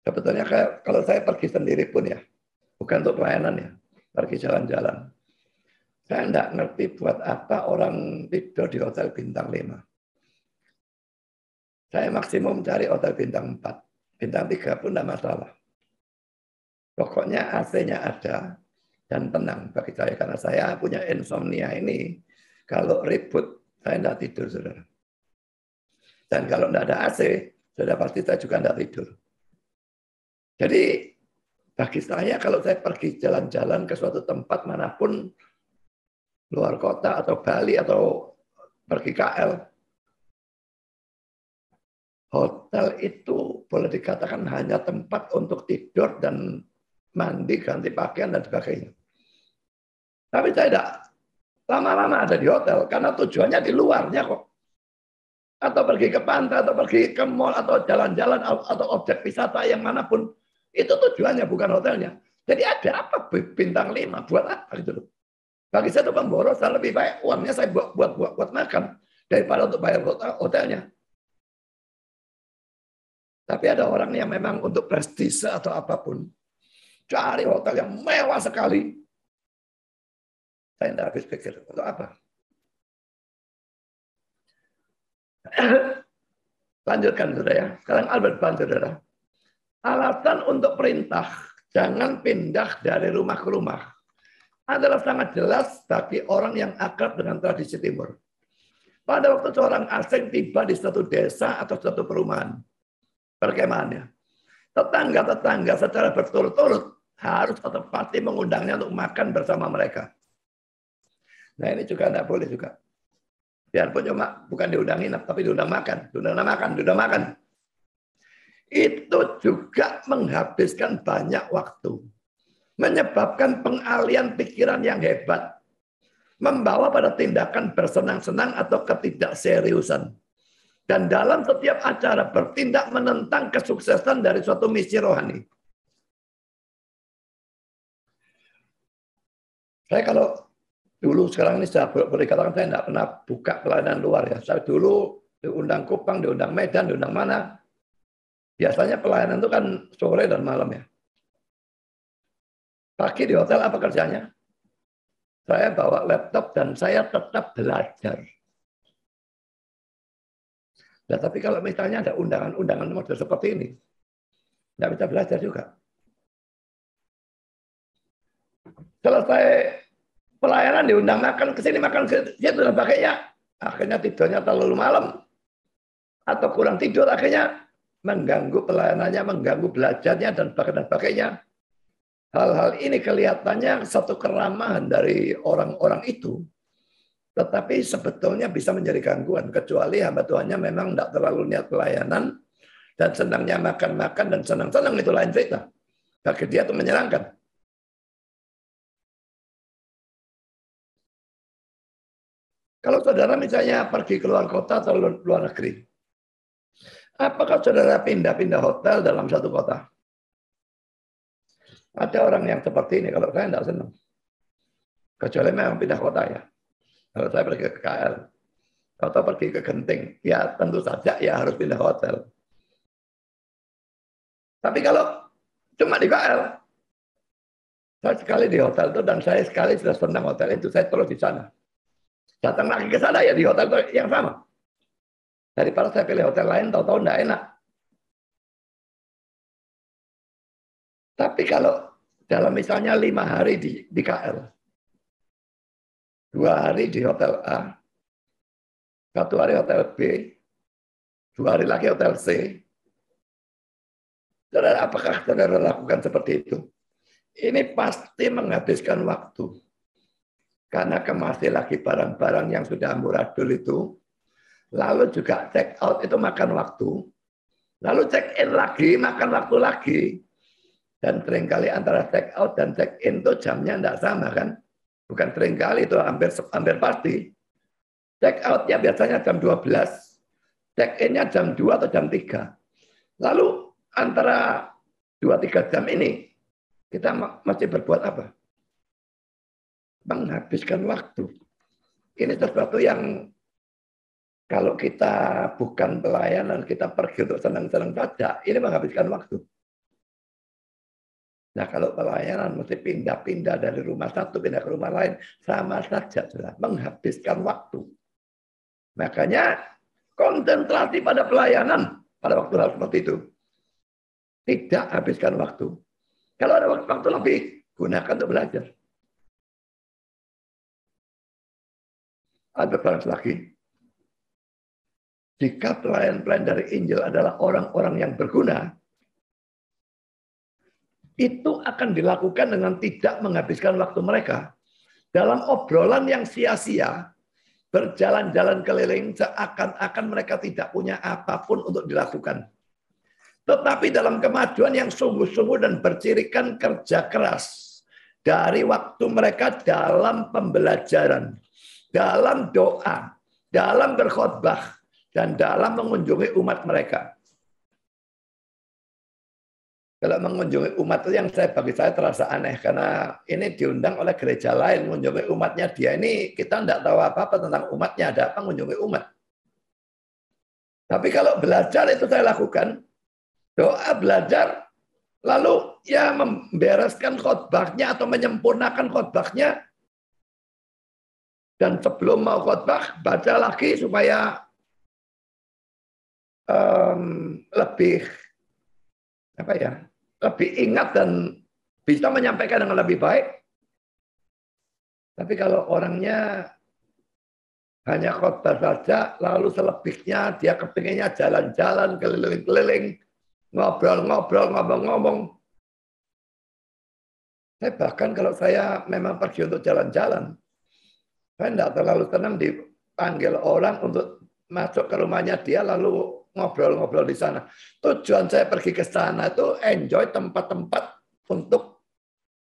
Sebetulnya kalau saya pergi sendiri pun ya, bukan untuk pelayanan ya, pergi jalan-jalan. Saya tidak ngerti buat apa orang tidur di hotel bintang 5. Saya maksimum cari hotel bintang 4. Bintang 3 pun tidak masalah. Pokoknya AC-nya ada dan tenang bagi saya, karena saya punya insomnia ini. Kalau ribut, saya tidak tidur, saudara. Dan kalau tidak ada AC, saudara pasti saya juga tidak tidur. Jadi Bagi saya, kalau saya pergi jalan-jalan ke suatu tempat manapun, luar kota atau Bali atau pergi KL, hotel itu boleh dikatakan hanya tempat untuk tidur dan mandi, ganti pakaian, dan sebagainya. Tapi saya tidak lama-lama ada di hotel, karena tujuannya di luarnya kok. Atau pergi ke pantai, atau pergi ke mall, atau jalan-jalan, atau objek wisata yang manapun, itu tujuannya, bukan hotelnya. Jadi ada apa bintang 5? Buat apa gitu loh. Bagi saya itu pemborosan, lebih baik uangnya saya buat makan daripada untuk bayar hotelnya. Tapi ada orang yang memang untuk prestise atau apapun, cari hotel yang mewah sekali. Saya tidak habis pikir, untuk apa? Lanjutkan, saudara. Sekarang Albert Ban, saudara. Alasan untuk perintah jangan pindah dari rumah ke rumah adalah sangat jelas bagi orang yang akrab dengan tradisi timur. Pada waktu seorang asing tiba di suatu desa atau suatu perumahan, perkemahannya, tetangga-tetangga secara berturut-turut harus atau pasti mengundangnya untuk makan bersama mereka. Nah ini juga tidak boleh juga. Biarpun cuma bukan diundang nginep, tapi diundang makan, diundang makan. Itu juga menghabiskan banyak waktu, menyebabkan pengalian pikiran yang hebat, membawa pada tindakan bersenang-senang atau ketidakseriusan, dan dalam setiap acara bertindak menentang kesuksesan dari suatu misi rohani. Saya kalau dulu, sekarang ini saya boleh katakan saya tidak pernah buka pelayanan luar ya. Saya dulu diundang Kupang, diundang Medan, diundang mana. Biasanya pelayanan itu kan sore dan malam ya. Pagi di hotel apa kerjanya? Saya bawa laptop dan saya tetap belajar. Nah, tapi kalau misalnya ada undangan-undangan model seperti ini, nggak bisa belajar juga. Selesai pelayanan diundang makan kesini, makan kesini, dan sebagainya. Akhirnya tidurnya terlalu malam. Atau kurang tidur, akhirnya mengganggu pelayanannya, mengganggu belajarnya, dan sebagainya. Hal-hal ini kelihatannya satu keramahan dari orang-orang itu, tetapi sebetulnya bisa menjadi gangguan, kecuali hamba Tuhannya memang tidak terlalu niat pelayanan, dan senangnya makan-makan, dan senang-senang itu lain cerita. Bagi dia itu menyenangkan. Kalau saudara misalnya pergi ke luar kota atau luar negeri, apakah saudara pindah-pindah hotel dalam satu kota? Ada orang yang seperti ini, kalau saya tidak senang. Kecuali memang pindah kota ya. Kalau saya pergi ke KL, atau pergi ke Genting, ya tentu saja ya harus pindah hotel. Tapi kalau cuma di KL, saya sekali di hotel itu dan saya sekali sudah senang hotel itu, saya terus di sana. Datang lagi ke sana ya di hotel itu yang sama. Daripada saya pilih hotel lain, tahu-tahu tidak enak. Tapi kalau dalam misalnya 5 hari di KL, 2 hari di hotel A, 1 hari hotel B, 2 hari lagi hotel C, saudara, apakah saudara lakukan seperti itu? Ini pasti menghabiskan waktu. Karena kemasi lagi barang-barang yang sudah amburadul itu, lalu juga check out itu makan waktu, lalu check in lagi, makan waktu lagi, dan seringkali antara check out dan check in itu jamnya tidak sama kan, bukan seringkali itu hampir pasti. Check outnya biasanya jam 12, check innya jam 2 atau jam 3. Lalu antara 2-3 jam ini kita masih berbuat apa? Menghabiskan waktu. Ini sesuatu yang kalau kita bukan pelayanan, kita pergi untuk senang-senang saja, ini menghabiskan waktu. Nah kalau pelayanan mesti pindah-pindah dari rumah satu, pindah ke rumah lain, sama saja sudah menghabiskan waktu. Makanya konsentrasi pada pelayanan pada waktu seperti itu. Tidak habiskan waktu. Kalau ada waktu lebih, gunakan untuk belajar. Ada barang lagi. Jika pelayan-pelayan dari Injil adalah orang-orang yang berguna, itu akan dilakukan dengan tidak menghabiskan waktu mereka dalam obrolan yang sia-sia, berjalan-jalan keliling, seakan-akan mereka tidak punya apapun untuk dilakukan. Tetapi dalam kemajuan yang sungguh-sungguh dan bercirikan kerja keras dari waktu mereka dalam pembelajaran, dalam doa, dalam berkhotbah, dan dalam mengunjungi umat mereka. Kalau mengunjungi umat itu yang bagi saya terasa aneh, karena ini diundang oleh gereja lain mengunjungi umatnya dia ini, kita tidak tahu apa-apa tentang umatnya, ada apa mengunjungi umat. Tapi kalau belajar itu saya lakukan, doa belajar, lalu ya membereskan khotbahnya atau menyempurnakan khotbahnya, dan sebelum mau khotbah baca lagi supaya lebih ingat dan bisa menyampaikan dengan lebih baik. Tapi kalau orangnya hanya khotbah saja, lalu selebihnya dia kepinginnya jalan-jalan, keliling-keliling, ngobrol-ngobrol, ngomong-ngomong. Saya bahkan kalau saya memang pergi untuk jalan-jalan, saya tidak terlalu senang dipanggil orang untuk masuk ke rumahnya dia lalu ngobrol-ngobrol di sana. Tujuan saya pergi ke sana itu enjoy tempat-tempat untuk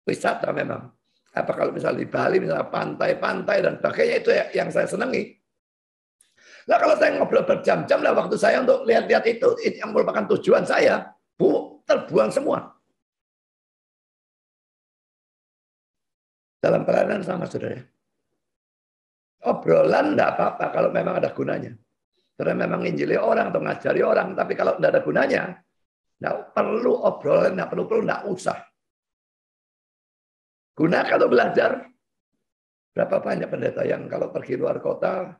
wisata memang. Apa kalau misalnya di Bali, misalnya pantai-pantai dan sebagainya, itu yang saya senangi. Nah, kalau saya ngobrol berjam-jam, lah waktu saya untuk lihat-lihat itu yang merupakan tujuan saya, terbuang semua. Dalam pelayanan sama saudara. Obrolan enggak apa-apa kalau memang ada gunanya. Karena memang injili orang atau ngajari orang, tapi kalau tidak ada gunanya, tidak perlu obrolan, tidak usah. Gunakan untuk belajar. Berapa banyak pendeta yang kalau pergi luar kota,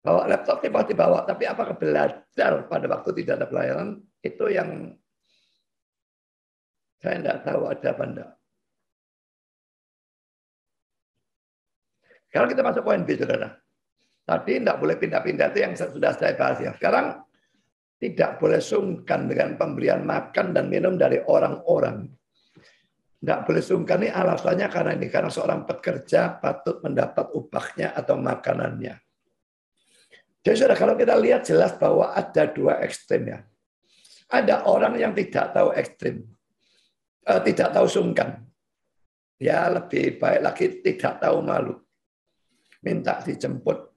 bawa laptop pasti bawa, tapi apakah belajar pada waktu tidak ada pelayanan, itu yang saya tidak tahu ada apa enggak. Sekarang kita masuk poin B, saudara. Tadi tidak boleh pindah-pindah, itu yang sudah saya bahas ya. Sekarang tidak boleh sungkan dengan pemberian makan dan minum dari orang-orang. Tidak boleh sungkan ini alasannya karena seorang pekerja patut mendapat upahnya atau makanannya. Jadi sudah kalau kita lihat jelas bahwa ada dua ekstrem ya. Ada orang yang tidak tahu ekstrem, tidak tahu sungkan. Ya lebih baik lagi tidak tahu malu. Minta dijemput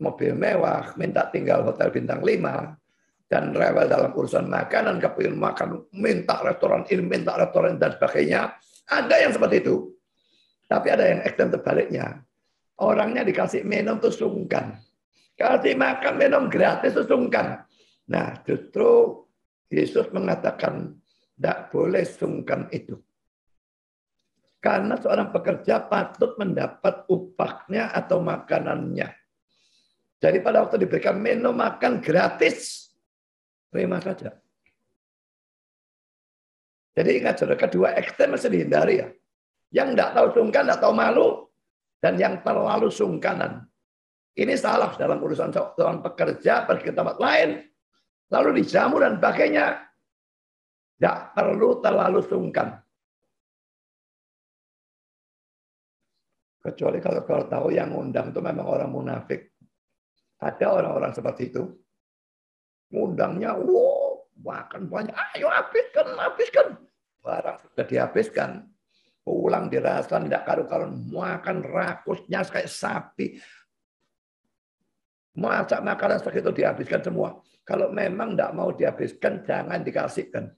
mobil mewah, minta tinggal hotel bintang 5, dan rewel dalam urusan makanan, kepingin makan, minta restoran ini, minta restoran, dan sebagainya. Ada yang seperti itu. Tapi ada yang ekstrem terbaliknya. Orangnya dikasih minum itu sungkan. Kasih makan, minum gratis itu sungkan. Nah, justru Yesus mengatakan, tidak boleh sungkan itu. Karena seorang pekerja patut mendapat upahnya atau makanannya. Jadi pada waktu diberikan minum, makan gratis, terima saja. Jadi ingat saudara, kedua ekstrem mesti dihindari ya. Yang tidak tahu sungkan, tidak tahu malu, dan yang terlalu sungkanan. Ini salah dalam urusan seorang pekerja pergi ke tempat lain, lalu dijamu dan sebagainya. Tidak perlu terlalu sungkan. Kecuali kalau kau tahu yang undang itu memang orang munafik. Ada orang-orang seperti itu. Undangnya, makan banyak. Ayo habiskan. Barang sudah dihabiskan. Pulang dirasa, tidak karu-karuan. Makan rakusnya kayak sapi. Masak makanan segitu dihabiskan semua. Kalau memang tidak mau dihabiskan, jangan dikasihkan.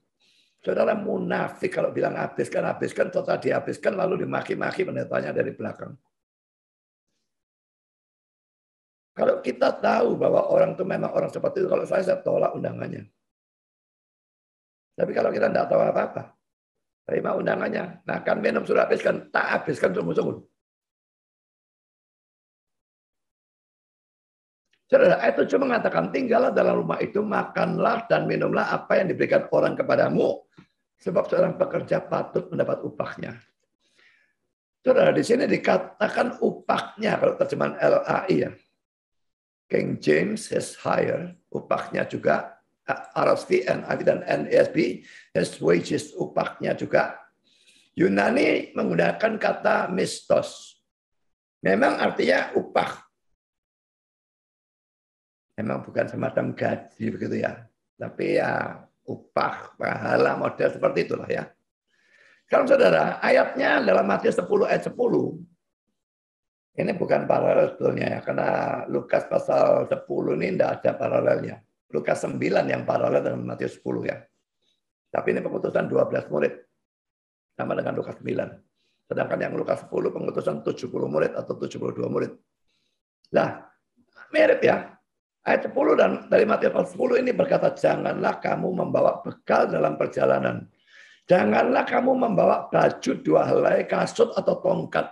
Saudara munafik kalau bilang habiskan, total dihabiskan, lalu dimaki-maki pendetanya dari belakang. Kalau kita tahu bahwa orang itu memang orang seperti itu, kalau saya tolak undangannya. Tapi kalau kita tidak tahu apa-apa, terima undangannya, makan minum sudah habiskan, tak habiskan sungguh-sungguh. Saudara, ayat 7 mengatakan, tinggallah dalam rumah itu, makanlah dan minumlah apa yang diberikan orang kepadamu, sebab seorang pekerja patut mendapat upahnya. Saudara, di sini dikatakan upahnya, kalau terjemahan LAI ya. King James is higher, upahnya juga RSV dan NASB, wages upahnya juga. Yunani menggunakan kata mistos. Memang artinya upah. Memang bukan semacam gaji begitu ya. Tapi ya upah, pahala, model seperti itulah ya. Kalau saudara, ayatnya dalam Matius 10 ayat 10. Ini bukan paralel sebetulnya ya. Karena Lukas pasal 10 ini tidak ada paralelnya. Lukas 9 yang paralel dengan Matius 10 ya. Tapi ini pengutusan 12 murid. Sama dengan Lukas 9. Sedangkan yang Lukas 10 pengutusan 70 murid atau 72 murid. Nah, mirip ya. Ayat 10 dan dari Matius 10 ini berkata, janganlah kamu membawa bekal dalam perjalanan. Janganlah kamu membawa baju dua helai, kasut atau tongkat.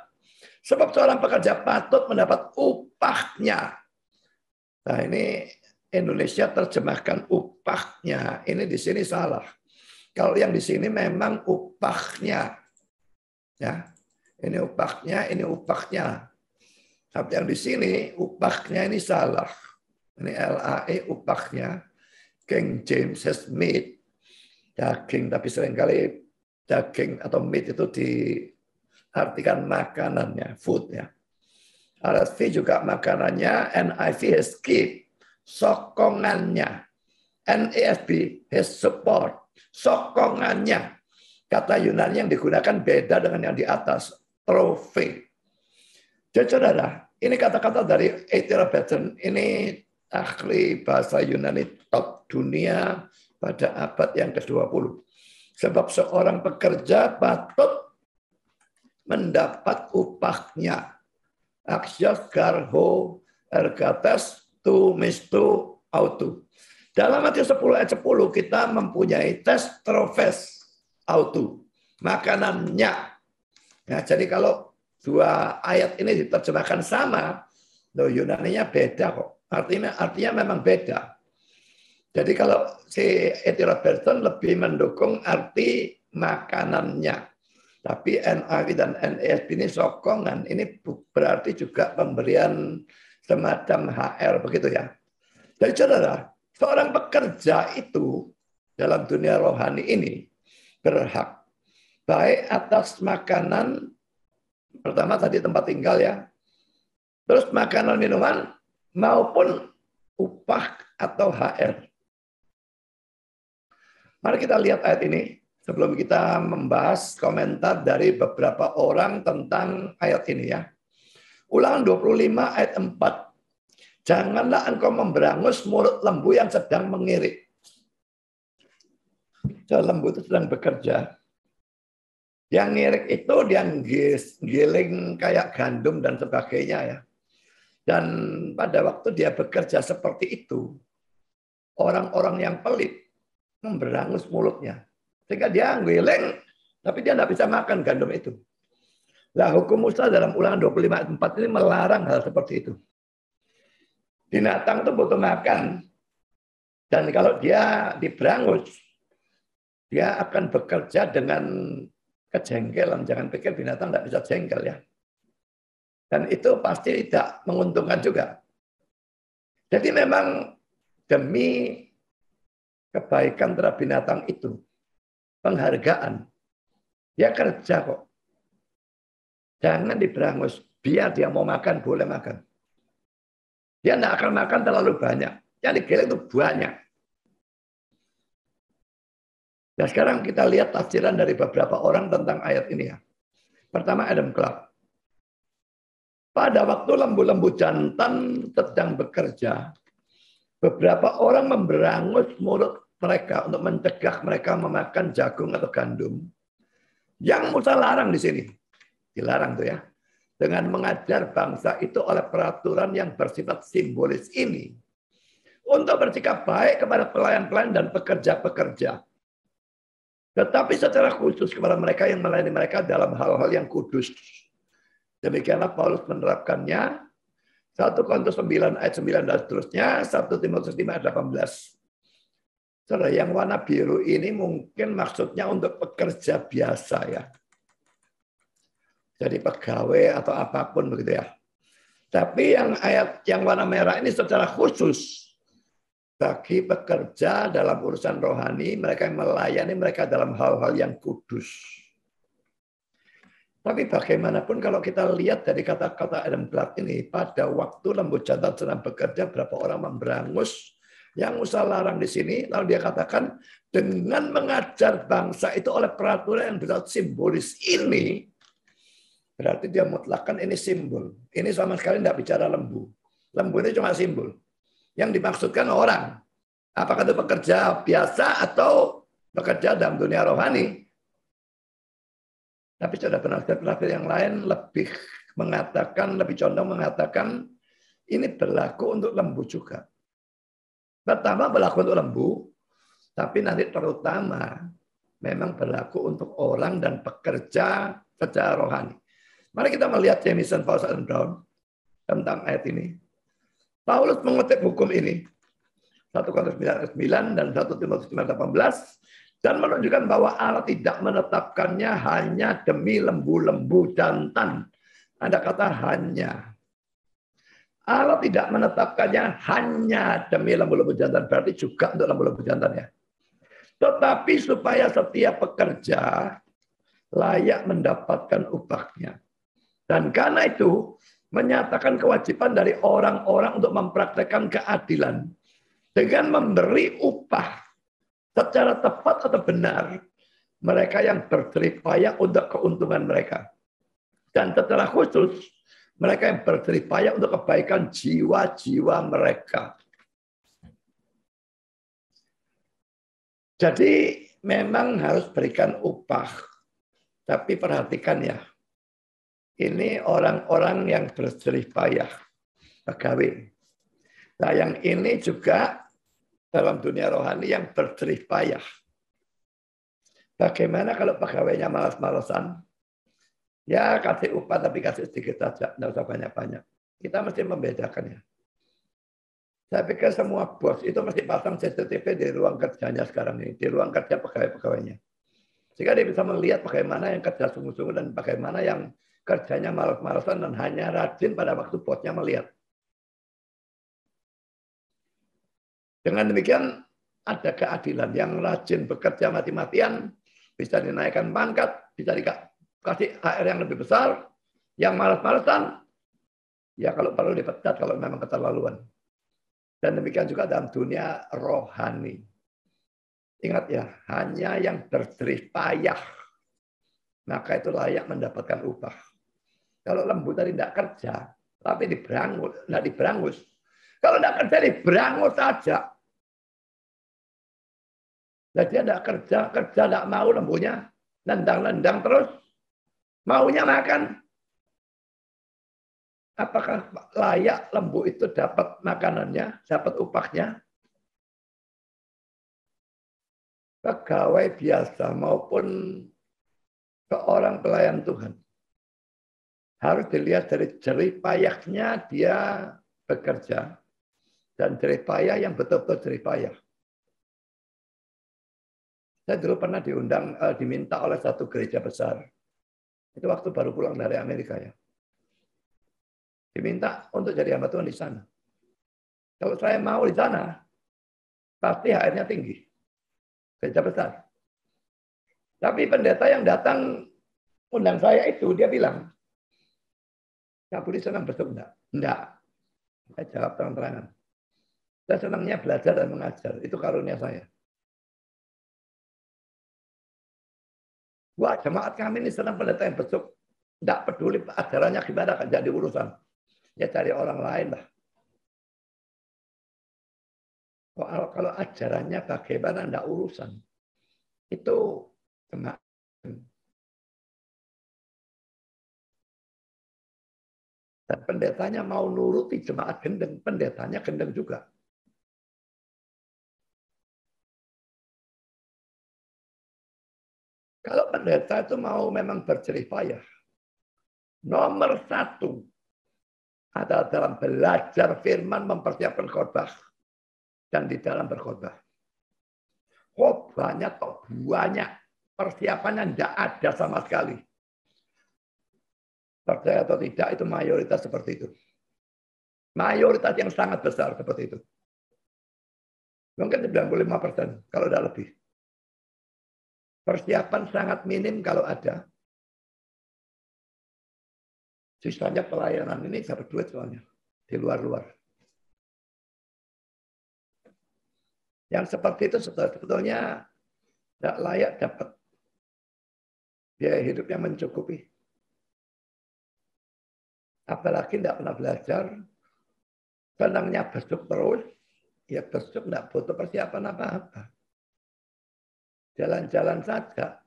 Sebab seorang pekerja patut mendapat upahnya. Nah, ini Indonesia terjemahkan upahnya. Ini di sini salah. Kalau yang di sini memang upahnya, ya, ini upahnya. Tapi yang di sini upahnya ini salah. Ini LAE upahnya, King James has meat, daging. Tapi seringkali daging atau meat itu diartikan makanannya, food ya. RSV juga makanannya, NIV has keep, sokongannya, NASB has support. Sokongannya, kata Yunani yang digunakan beda dengan yang di atas, trofe. Jadi saudara, ini kata-kata dari Eitira Bacen, ini ahli bahasa Yunani top dunia pada abad yang ke-20. Sebab seorang pekerja patut mendapat upahnya. Axios, garho, ergates, tu, mistu, autu. Dalam Matius 10 ayat 10 kita mempunyai tes trofes auto makanannya. Nah, jadi kalau dua ayat ini diterjemahkan sama, loh Yunaninya beda kok. Artinya memang beda. Jadi kalau si Eitira Bacen lebih mendukung arti makanannya. Tapi NIV dan NASB ini sokongan. Ini berarti juga pemberian semacam HR begitu ya. Jadi saudara, seorang pekerja itu dalam dunia rohani ini berhak baik atas makanan, pertama tadi tempat tinggal ya, terus makanan minuman maupun upah atau HR. Mari kita lihat ayat ini sebelum kita membahas komentar dari beberapa orang tentang ayat ini ya. Ulangan 25 ayat 4. Janganlah engkau memberangus mulut lembu yang sedang mengirit. So, lembu itu sedang bekerja. Yang ngirit itu dia giling kayak gandum dan sebagainya ya. Dan pada waktu dia bekerja seperti itu, orang-orang yang pelit memberangus mulutnya. Sehingga dia giling, tapi dia tidak bisa makan gandum itu. Lah hukum Musa dalam Ulangan 25 ayat 4 ini melarang hal seperti itu. Binatang itu butuh makan. Dan kalau dia diberangus, dia akan bekerja dengan kejengkelan. Jangan pikir binatang tidak bisa jengkel ya. Dan itu pasti tidak menguntungkan juga. Jadi memang demi kebaikan terhadap binatang itu, penghargaan, dia kerja kok. Jangan diberangus. Biar dia mau makan, boleh makan. Dia tidak akan makan terlalu banyak. Yang digiling itu banyak. Nah sekarang kita lihat tafsiran dari beberapa orang tentang ayat ini ya. Pertama Adam Clarke. Pada waktu lembu-lembu jantan sedang bekerja, beberapa orang memberangus mulut mereka untuk mencegah mereka memakan jagung atau gandum. Yang Musa larang di sini. Dilarang tuh ya. Dengan mengajar bangsa itu oleh peraturan yang bersifat simbolis ini untuk bersikap baik kepada pelayan-pelayan dan pekerja-pekerja. Tetapi secara khusus kepada mereka yang melayani mereka dalam hal-hal yang kudus. Demikianlah Paulus menerapkannya. 1 Korintus 9 ayat 9 dan seterusnya, 1 Timotius 5 ayat 18. Saudara, yang warna biru ini mungkin maksudnya untuk pekerja biasa ya. Jadi pegawai atau apapun begitu ya. Tapi yang ayat yang warna merah ini secara khusus bagi pekerja dalam urusan rohani, mereka melayani mereka dalam hal-hal yang kudus. Tapi bagaimanapun kalau kita lihat dari kata-kata Adam Clarke ini, pada waktu lembu jantan sedang bekerja, berapa orang memberangus, yang usah larang di sini, lalu dia katakan, dengan mengajar bangsa itu oleh peraturan yang bersifat simbolis ini, berarti dia mutlakkan ini simbol. Ini sama sekali tidak bicara lembu. Lembu ini cuma simbol. Yang dimaksudkan orang. Apakah itu pekerja biasa atau pekerja dalam dunia rohani? Tapi sudah penafsir yang lain lebih mengatakan, lebih condong mengatakan ini berlaku untuk lembu juga. Pertama berlaku untuk lembu, tapi nanti terutama memang berlaku untuk orang dan pekerja secara rohani. Mari kita melihat Jameson, Paulus Brown tentang ayat ini. Paulus mengutip hukum ini. 1 Korintus 9 dan 1 Timotius 9:18 dan menunjukkan bahwa Allah tidak menetapkannya hanya demi lembu-lembu jantan. Ada kata hanya. Allah tidak menetapkannya hanya demi lembu-lembu jantan, berarti juga untuk lembu-lembu jantan ya. Tetapi supaya setiap pekerja layak mendapatkan upahnya. Dan karena itu, menyatakan kewajiban dari orang-orang untuk mempraktekkan keadilan dengan memberi upah secara tepat atau benar mereka yang berjeripayah untuk keuntungan mereka. Dan secara khusus, mereka yang berjeripayah untuk kebaikan jiwa-jiwa mereka. Jadi memang harus berikan upah. Tapi perhatikan ya, ini orang-orang yang berjeripayah, pegawai. Nah, yang ini juga dalam dunia rohani yang berjeripayah. Bagaimana kalau pegawainya malas-malasan? Ya, kasih upah tapi kasih sedikit saja, tidak usah banyak-banyak. Kita mesti membedakannya. Saya pikir semua bos itu mesti pasang CCTV di ruang kerjanya sekarang ini, di ruang kerja pegawai-pegawainya. Sehingga dia bisa melihat bagaimana yang kerja sungguh-sungguh dan bagaimana yang kerjanya malas-malasan dan hanya rajin pada waktu bosnya melihat. Dengan demikian, ada keadilan. Yang rajin bekerja mati-matian, bisa dinaikkan pangkat, bisa dikasih HR yang lebih besar. Yang malas-malasan, ya kalau perlu dipecat kalau memang keterlaluan. Dan demikian juga dalam dunia rohani. Ingat ya, hanya yang berjeripayah, maka itu layak mendapatkan upah. Kalau lembu tadi tidak kerja, tapi diberangus, tidak diberangus. Kalau tidak kerja, diberangus saja. Jadi dia tidak kerja, tidak mau lembunya, nendang-nendang terus, maunya makan. Apakah layak lembu itu dapat makanannya, dapat upahnya? Pegawai biasa maupun seorang pelayan Tuhan harus dilihat dari jeripayahnya dia bekerja dan jeripayah yang betul-betul jeripayah. Saya dulu pernah diundang, diminta oleh satu gereja besar. Itu waktu baru pulang dari Amerika ya. Diminta untuk jadi hamba Tuhan di sana. Kalau saya mau di sana, pasti HR-nya tinggi. Gereja besar. Tapi pendeta yang datang undang saya itu, dia bilang, Kak Budi senang betul enggak? Enggak. Saya jawab terang-terangan. Saya senangnya belajar dan mengajar. Itu karunia saya. Wah, jemaat kami ini senang pendeta yang besuk. Enggak peduli ajarannya gimana, kan jadi urusan. Ya cari orang lain lah. Kalau ajarannya bagaimana, enggak urusan. Itu kena. Dan pendetanya mau nuruti jemaat gendeng, pendetanya gendeng juga. Kalau pendeta itu mau memang berjeripayah, nomor satu adalah dalam belajar firman, mempersiapkan khotbah dan di dalam berkhotbah. Khotbahnya toh banyak, persiapannya tidak ada sama sekali. Percaya atau tidak, itu mayoritas seperti itu. Mayoritas yang sangat besar seperti itu. Mungkin 95% kalau tidak lebih. Persiapan sangat minim kalau ada. Sisanya pelayanan ini dapat duit soalnya. Di luar-luar. Yang seperti itu sebetulnya tidak layak dapat biaya hidup yang mencukupi. Apalagi tidak pernah belajar. Senangnya besuk terus. Ya besuk tidak butuh persiapan apa-apa. Jalan-jalan saja.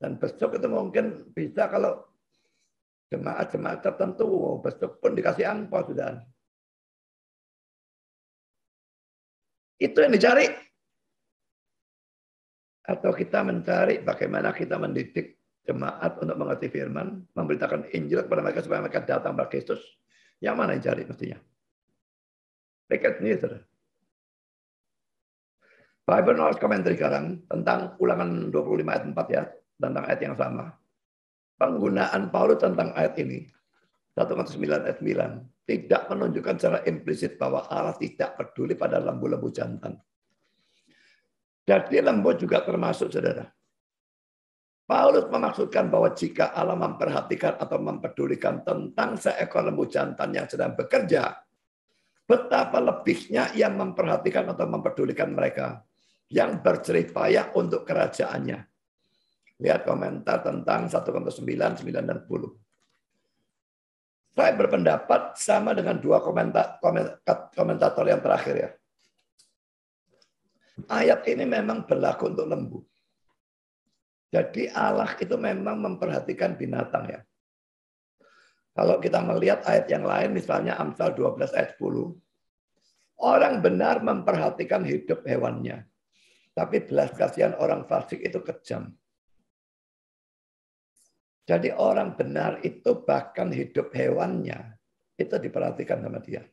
Dan besuk itu mungkin bisa kalau jemaat-jemaat tertentu. Besuk pun dikasih angpau sudah. Itu yang dicari. Atau kita mencari bagaimana kita mendidik jemaat untuk mengerti firman, memberitakan Injil kepada mereka supaya mereka datang kepada Kristus. Yang mana yang cari mestinya? Pikir sendiri, saudara. Bible Knowledge Commentary sekarang tentang Ulangan 25 ayat 4 ya, tentang ayat yang sama. Penggunaan Paulus tentang ayat ini, 109 ayat 9, tidak menunjukkan secara implisit bahwa Allah tidak peduli pada lembu-lembu jantan. Jadi lembu juga termasuk, saudara. Paulus memaksudkan bahwa jika Allah memperhatikan atau mempedulikan tentang seekor lembu jantan yang sedang bekerja, betapa lebihnya ia memperhatikan atau mempedulikan mereka yang berjerih payah untuk kerajaannya. Lihat komentar tentang 1 Korintus 9, 9, dan 10. Saya berpendapat sama dengan dua komentator yang terakhir ya. Ayat ini memang berlaku untuk lembu. Jadi Allah itu memang memperhatikan binatang ya. Kalau kita melihat ayat yang lain, misalnya Amsal 12 ayat 10. Orang benar memperhatikan hidup hewannya. Tapi belas kasihan orang fasik itu kejam. Jadi orang benar itu bahkan hidup hewannya itu diperhatikan sama dia.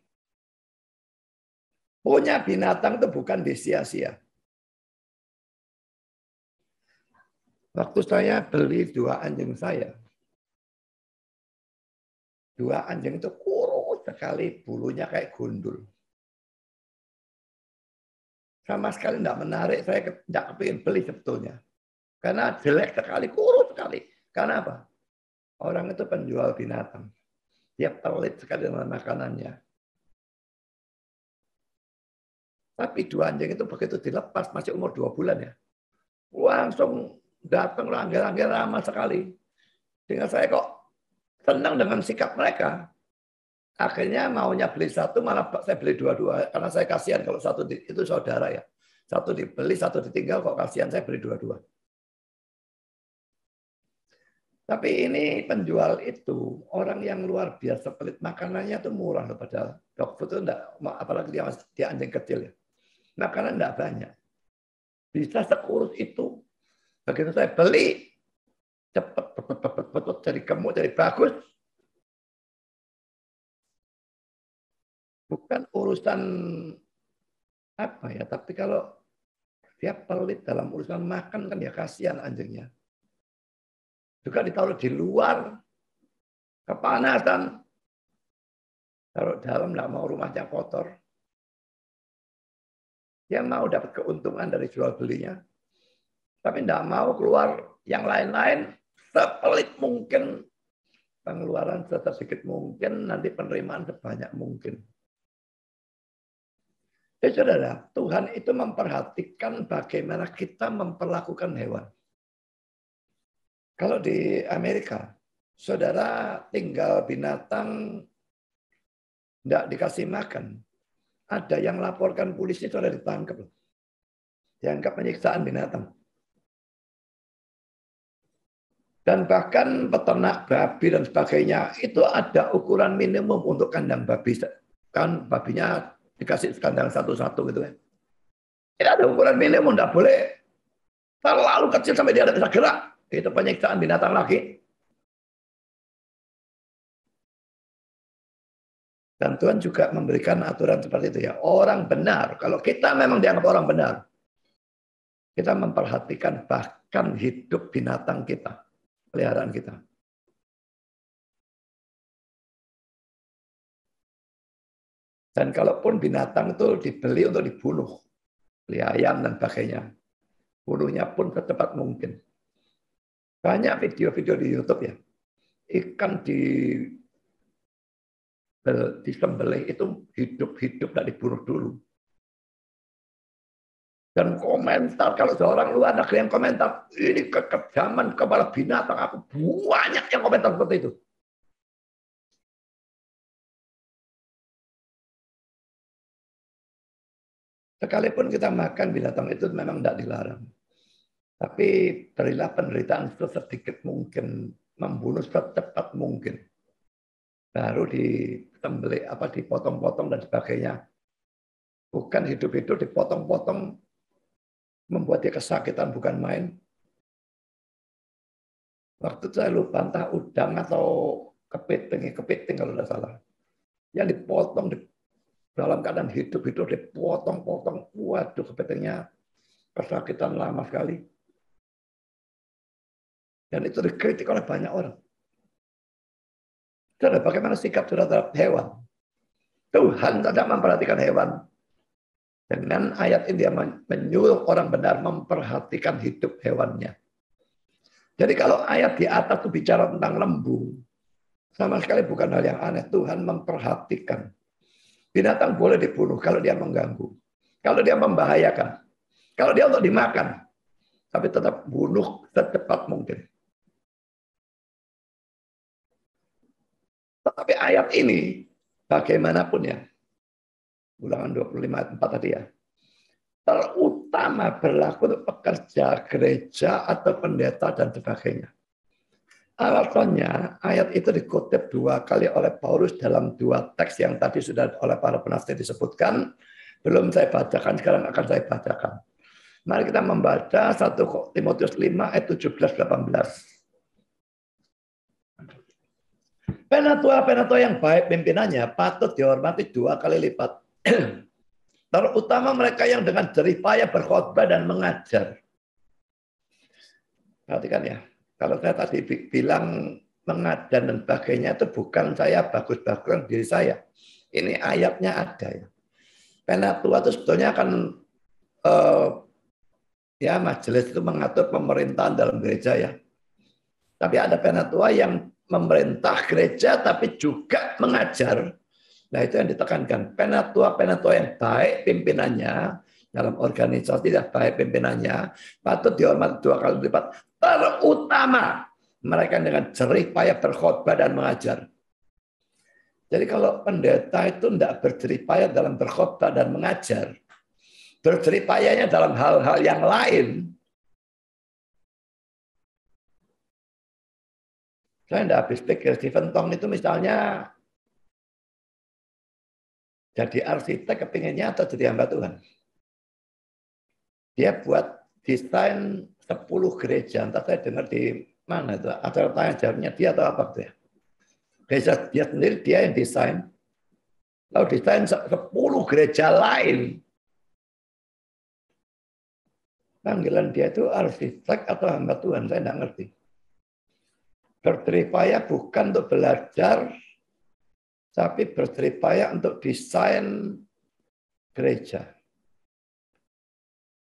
Punya binatang itu bukan disia-sia. Waktu saya beli dua anjing saya, dua anjing itu kurus sekali, bulunya kayak gundul. Sama sekali tidak menarik, saya tidak kepingin beli sebetulnya. Karena jelek sekali, kurus sekali. Karena apa? Orang itu penjual binatang. Dia pelit sekali dengan makanannya. Tapi dua anjing itu begitu dilepas, masih umur 2 bulan ya. Langsung datang langgar-langgar ramah sekali. Dengan saya kok senang dengan sikap mereka. Akhirnya maunya beli satu, malah saya beli dua-dua. Karena saya kasihan kalau satu itu saudara ya. Satu dibeli, satu ditinggal, kok kasihan, saya beli dua-dua. Tapi ini penjual itu, orang yang luar biasa pelit. Makanannya itu murah loh, padahal dog food itu enggak, apalagi dia anjing kecil ya. Makanan enggak banyak. Bisa sekurus itu. Begitu saya beli, cepat jadi gemuk, jadi bagus. Bukan urusan apa ya, tapi kalau dia pelit dalam urusan makan kan ya kasihan anjingnya. Juga ditaruh di luar, kepanasan. Taruh dalam, nggak mau rumahnya kotor. Dia mau dapat keuntungan dari jual belinya. Tapi tidak mau keluar yang lain-lain, sepelit mungkin. Pengeluaran sesedikit mungkin, nanti penerimaan sebanyak mungkin. Jadi saudara, Tuhan itu memperhatikan bagaimana kita memperlakukan hewan. Kalau di Amerika, saudara tinggal binatang tidak dikasih makan. Ada yang laporkan polisi, saudara ditangkap. Dianggap penyiksaan binatang. Dan bahkan peternak babi dan sebagainya, itu ada ukuran minimum untuk kandang babi. Kan babinya dikasih kandang satu-satu gitu ya. Ini ada ukuran minimum, tidak boleh terlalu kecil sampai dia tidak bisa gerak. Itu penyiksaan binatang lagi. Dan Tuhan juga memberikan aturan seperti itu ya. Orang benar, kalau kita memang dianggap orang benar, kita memperhatikan bahkan hidup binatang kita. Peliharaan kita. Dan kalaupun binatang itu dibeli untuk dibunuh, beli ayam dan sebagainya. Burunya pun secepat mungkin. Banyak video-video di YouTube ya. Ikan disembelih itu hidup-hidup dari buruh dulu. Dan komentar, kalau seorang luar negeri yang komentar, ini kekejaman kepala binatang, aku banyak yang komentar seperti itu. Sekalipun kita makan binatang itu memang tidak dilarang. Tapi berilah penderitaan sesedikit mungkin, membunuh secepat mungkin. Baru disembelih, dipotong-potong dan sebagainya. Bukan hidup-hidup dipotong-potong, membuat dia kesakitan, bukan main. Waktu itu saya lupa, entah udang atau kepiting kalau tidak salah. Yang dipotong dalam keadaan hidup-hidup dipotong-potong. Waduh, kepitingnya kesakitan lama sekali. Dan itu dikritik oleh banyak orang. Saudara, bagaimana sikap saudara terhadap hewan? Tuhan tidak memperhatikan hewan. Dengan ayat ini dia menyuruh orang benar memperhatikan hidup hewannya. Jadi kalau ayat di atas itu bicara tentang lembu, sama sekali bukan hal yang aneh. Tuhan memperhatikan. Binatang boleh dibunuh kalau dia mengganggu, kalau dia membahayakan, kalau dia untuk dimakan, tapi tetap bunuh secepat mungkin. Tapi ayat ini bagaimanapun ya, Ulangan 25 ayat 4 tadi ya. Terutama berlaku untuk pekerja gereja atau pendeta dan sebagainya. Alasannya ayat itu dikutip 2 kali oleh Paulus dalam 2 teks yang tadi sudah oleh para penafsir disebutkan. Belum saya bacakan, sekarang akan saya bacakan. Mari kita membaca 1 Timotius 5 ayat 17-18. Penatua-penatua yang baik pimpinannya patut dihormati 2 kali lipat. Terutama mereka yang dengan jerih payah berkhotbah dan mengajar. Perhatikan ya, kalau saya tadi bilang mengajar dan sebagainya itu bukan saya bagus-bagusan diri saya. Ini ayatnya ada ya. Penatua itu sebetulnya kan ya majelis itu mengatur pemerintahan dalam gereja ya. Tapi ada penatua yang memerintah gereja tapi juga mengajar. Nah itu yang ditekankan. Penatua-penatua yang baik pimpinannya dalam organisasi tidak baik pimpinannya patut dihormati 2 kali lipat. Terutama mereka dengan jerih payah berkhotbah dan mengajar. Jadi kalau pendeta itu tidak berjerih payah dalam berkhotbah dan mengajar, berjerih payahnya dalam hal-hal yang lain. Saya tidak habis pikir, Stephen Tong itu misalnya jadi arsitek kepinginnya atau jadi hamba Tuhan. Dia buat desain 10 gereja, entah saya dengar di mana itu, acara tanya jawabnya dia atau apa itu ya. Gereja dia sendiri, dia yang desain. Lalu desain 10 gereja lain. Panggilan dia itu arsitek atau hamba Tuhan, saya tidak ngerti. Berjerih payah bukan untuk belajar, tapi berjerih payah untuk desain gereja.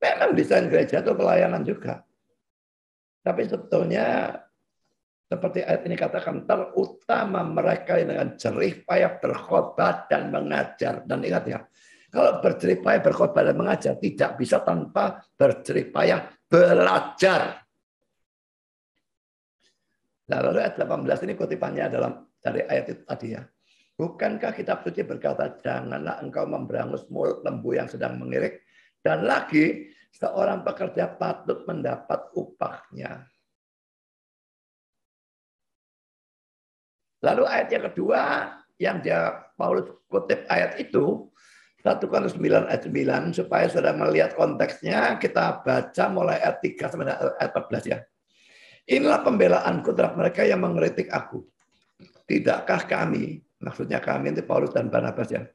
Memang desain gereja itu pelayanan juga. Tapi sebetulnya, seperti ayat ini katakan, terutama mereka yang dengan jerih payah berkhotbah dan mengajar. Dan ingat ya, kalau berjerih payah berkhotbah dan mengajar, tidak bisa tanpa berjerih payah belajar. Lalu ayat 18 ini kutipannya dalam dari ayat itu tadi ya. Bukankah kitab suci berkata, janganlah engkau memberangus mulut lembu yang sedang mengirik, dan lagi seorang pekerja patut mendapat upahnya. Lalu ayat yang kedua yang dia Paulus kutip ayat itu 1 Korintus 9 ayat 9 supaya saudara melihat konteksnya, kita baca mulai ayat 3 sampai ayat 14 ya. Inilah pembelaanku terhadap mereka yang mengkritik aku. Tidakkah kami, maksudnya kami itu Paulus dan Barnabas ya,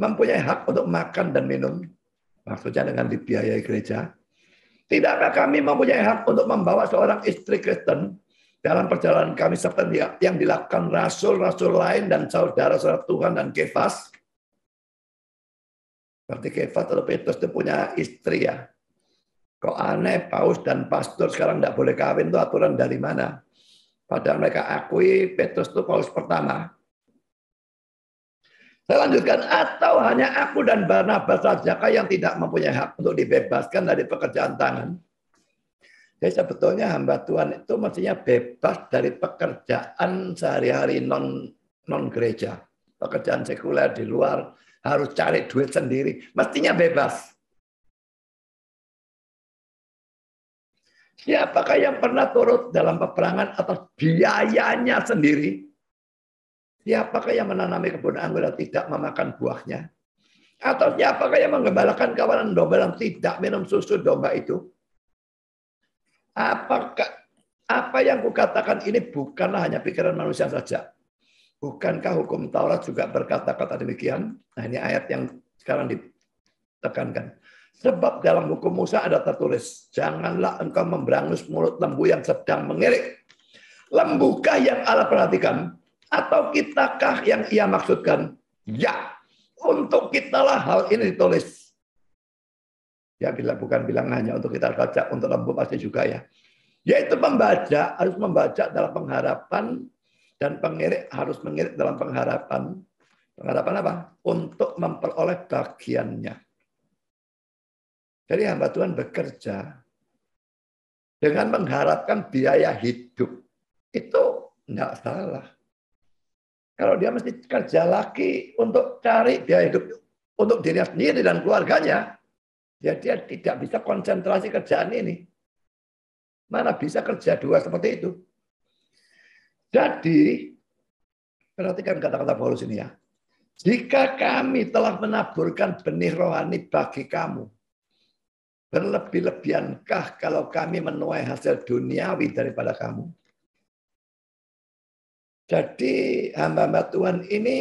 mempunyai hak untuk makan dan minum, maksudnya dengan dibiayai gereja. Tidakkah kami mempunyai hak untuk membawa seorang istri Kristen dalam perjalanan kami seperti yang dilakukan rasul-rasul lain dan saudara-saudara Tuhan dan Kefas? Seperti Kefas atau Petrus itu punya istri ya. Kok aneh, paus dan pastor sekarang tidak boleh kawin, itu aturan dari mana? Padahal mereka akui Petrus itu paus pertama. Saya lanjutkan, atau hanya aku dan Barnabas sajakah yang tidak mempunyai hak untuk dibebaskan dari pekerjaan tangan? Jadi sebetulnya hamba Tuhan itu mestinya bebas dari pekerjaan sehari-hari non gereja, pekerjaan sekuler di luar, harus cari duit sendiri, mestinya bebas. Siapakah yang pernah turut dalam peperangan atas biayanya sendiri? Siapakah yang menanami kebun anggur dan tidak memakan buahnya? Atau siapakah yang menggembalakan kawanan domba dan tidak minum susu domba itu? Apakah apa yang kukatakan ini bukanlah hanya pikiran manusia saja? Bukankah hukum Taurat juga berkata-kata demikian? Nah, ini ayat yang sekarang ditekankan. Sebab dalam hukum Musa ada tertulis, janganlah engkau memberangus mulut lembu yang sedang mengirik. Lembukah yang Allah perhatikan? Atau kitakah yang ia maksudkan? Ya, untuk kitalah hal ini ditulis. Ya, bukan bilang hanya untuk kita saja, untuk lembu pasti juga ya. Yaitu membaca, harus membaca dalam pengharapan, dan pengirik harus mengirik dalam pengharapan. Pengharapan apa? Untuk memperoleh bagiannya. Jadi hamba Tuhan bekerja dengan mengharapkan biaya hidup. Itu enggak salah. Kalau dia mesti kerja lagi untuk cari biaya hidup untuk dirinya sendiri dan keluarganya, ya dia tidak bisa konsentrasi kerjaan ini. Mana bisa kerja dua seperti itu. Jadi, perhatikan kata-kata Paulus ini ya. Jika kami telah menaburkan benih rohani bagi kamu, berlebih-lebihankah kalau kami menuai hasil duniawi daripada kamu? Jadi hamba-hamba Tuhan ini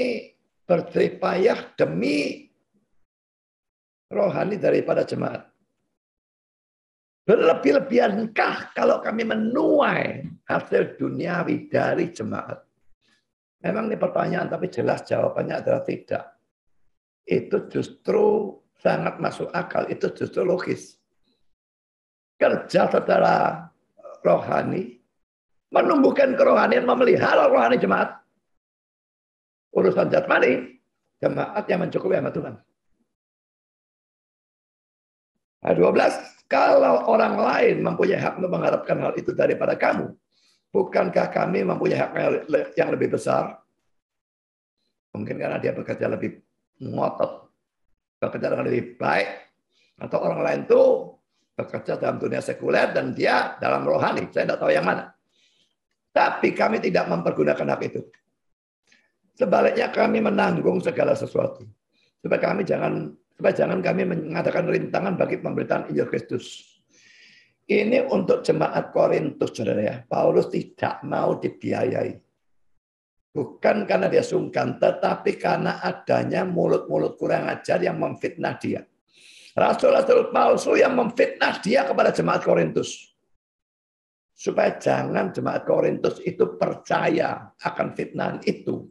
berjeripayah demi rohani daripada jemaat. Berlebih-lebihankah kalau kami menuai hasil duniawi dari jemaat? Memang ini pertanyaan, tapi jelas jawabannya adalah tidak. Itu justru sangat masuk akal, itu justru logis. Kerja secara rohani, menumbuhkan kerohanian, memelihara rohani jemaat. Urusan jasmani, jemaat yang mencukupi sama Tuhan. Ayat 12, kalau orang lain mempunyai hak untuk mengharapkan hal itu daripada kamu, bukankah kami mempunyai hak yang lebih besar? Mungkin karena dia bekerja lebih ngotot, bekerja lebih baik, atau orang lain tuh bekerja dalam dunia sekuler dan dia dalam rohani. Saya tidak tahu yang mana. Tapi kami tidak mempergunakan hak itu. Sebaliknya kami menanggung segala sesuatu. Supaya jangan kami mengadakan rintangan bagi pemberitaan Injil Kristus. Ini untuk jemaat Korintus, saudara ya. Paulus tidak mau dibiayai. Bukan karena dia sungkan, tetapi karena adanya mulut-mulut kurang ajar yang memfitnah dia. Rasul-rasul palsu yang memfitnah dia kepada jemaat Korintus, supaya jangan jemaat Korintus itu percaya akan fitnahan itu.